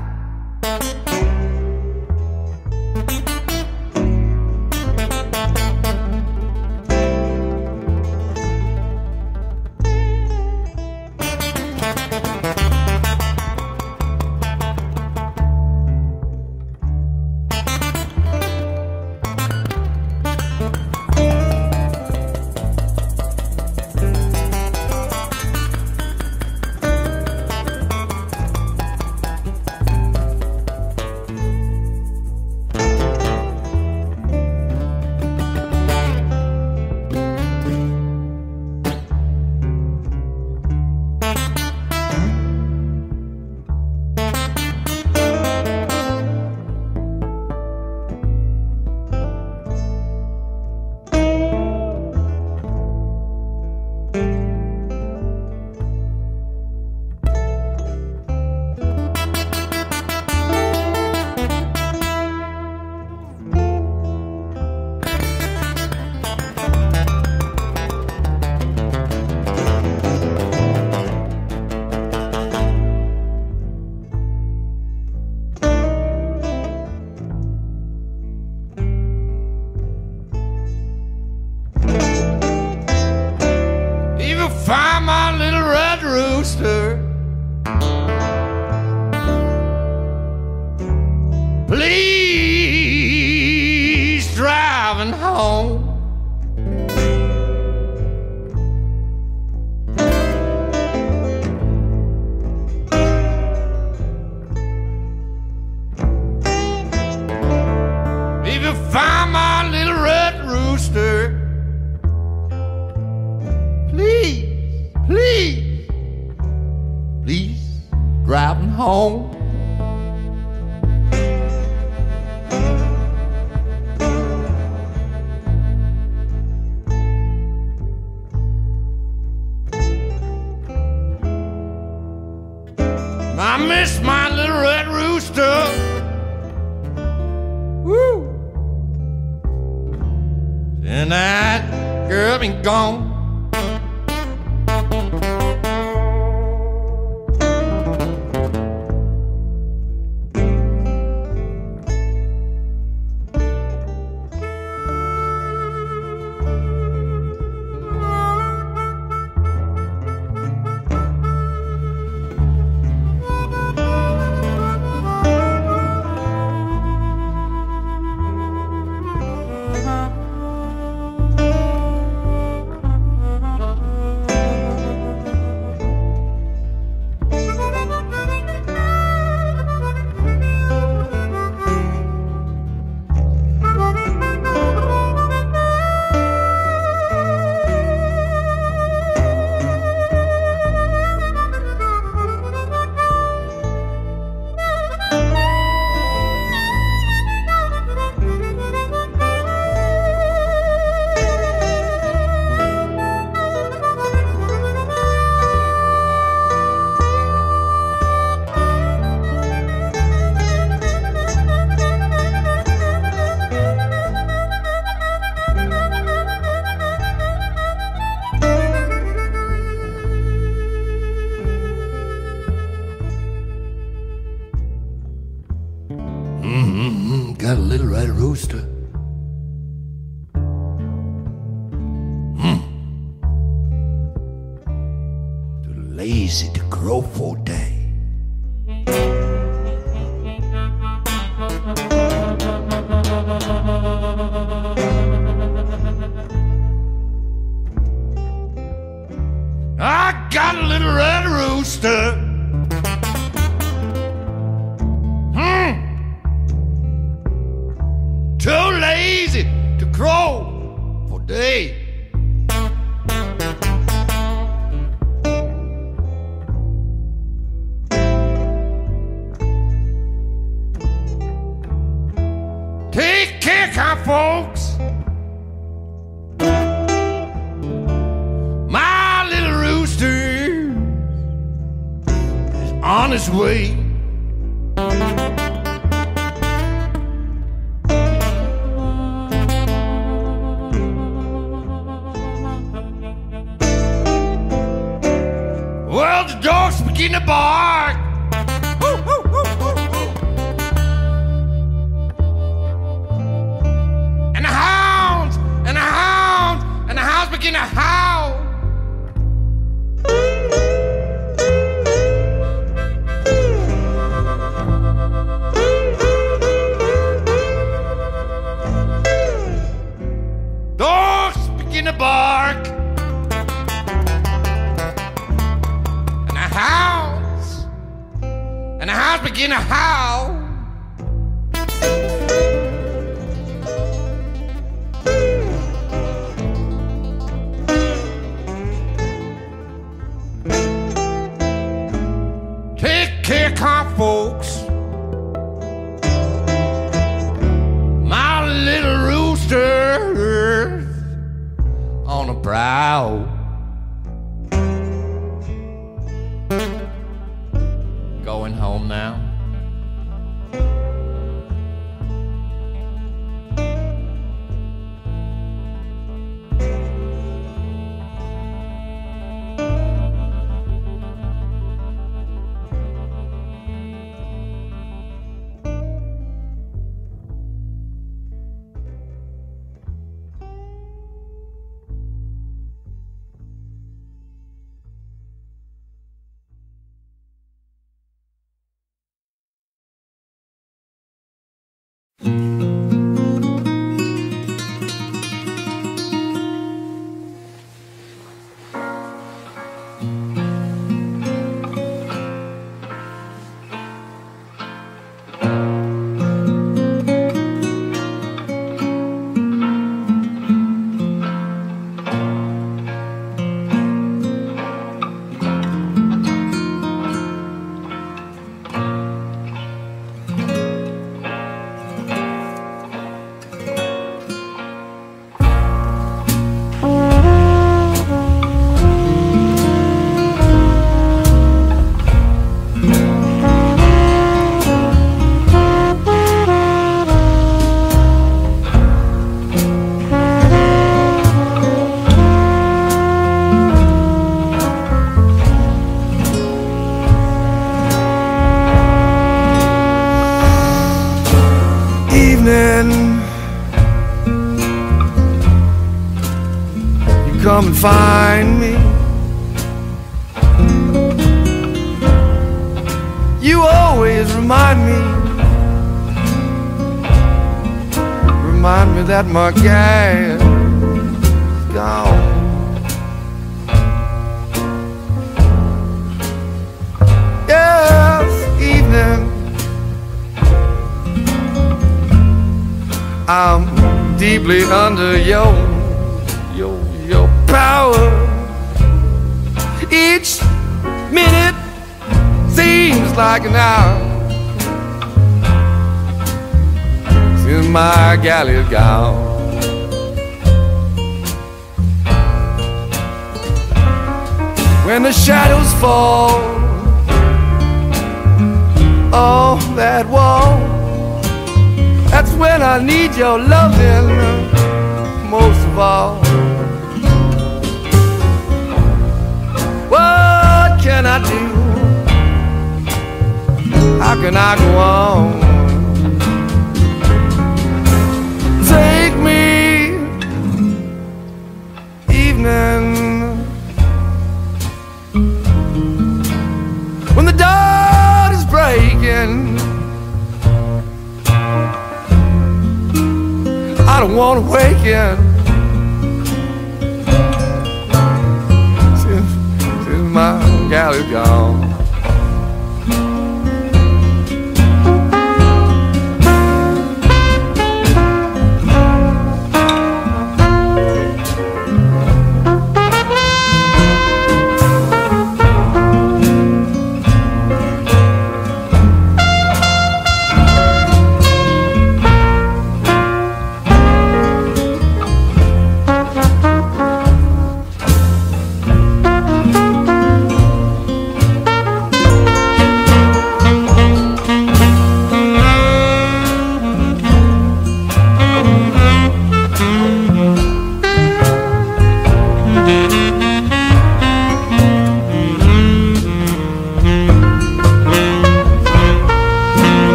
Find my little red rooster, please driving home. If you find my little red rooster, please, please, please, driving home. I miss my little red rooster. Woo! and that girl been gone. Got a little red rooster. Hmm. Too lazy to grow for a day. I got a little red rooster. Too lazy to crow for day. Take care, kind folks. My little rooster is on his way. Well, the dog's beginning to bark. Woo, woo, woo, woo, woo. And the hounds, and the hounds, and the hounds begin to howl. Dogs begin to bark. And the hounds begin to howl. Take care, kind folks. My little rooster on the prowl. Going home now. come and find me. You always remind me, remind me that my gas is gone. Yes, evening, I'm deeply under your, your, your power. Each minute seems like an hour since my gal is gone. When the shadows fall on that wall, that's when I need your loving most of all. What can I do? How can I go on? Take me, evening, when the dawn is breaking. I don't want to wake in since, since my gal is gone.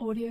Audio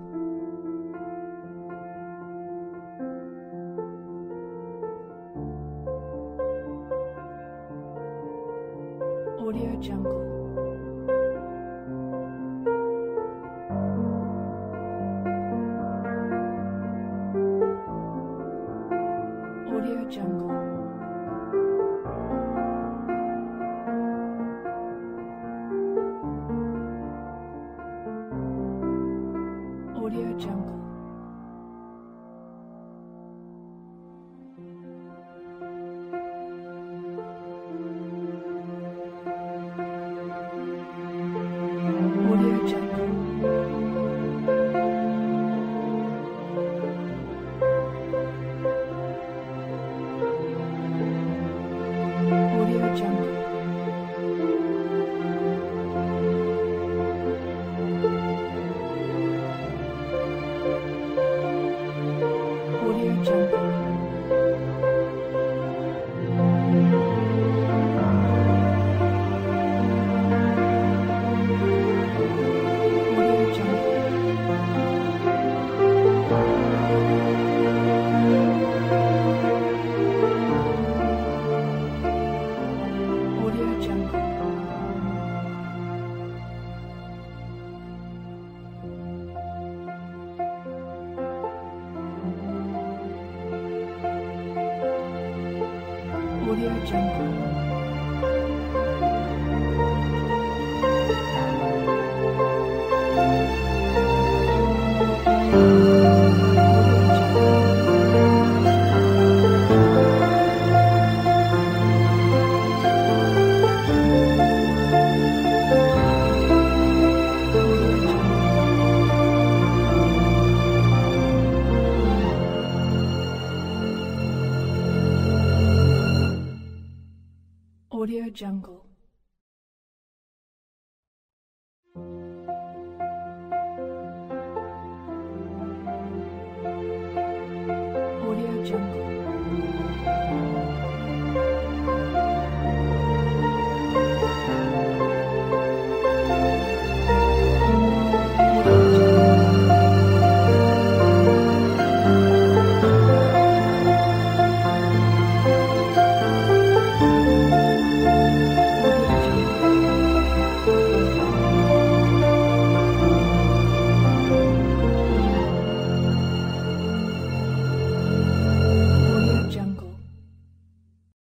Audio Jungle. Audio Jungle. Audio Jungle. Audio Jungle. Audio Jungle. Audio Jungle. Audio Jungle. Audio Jungle.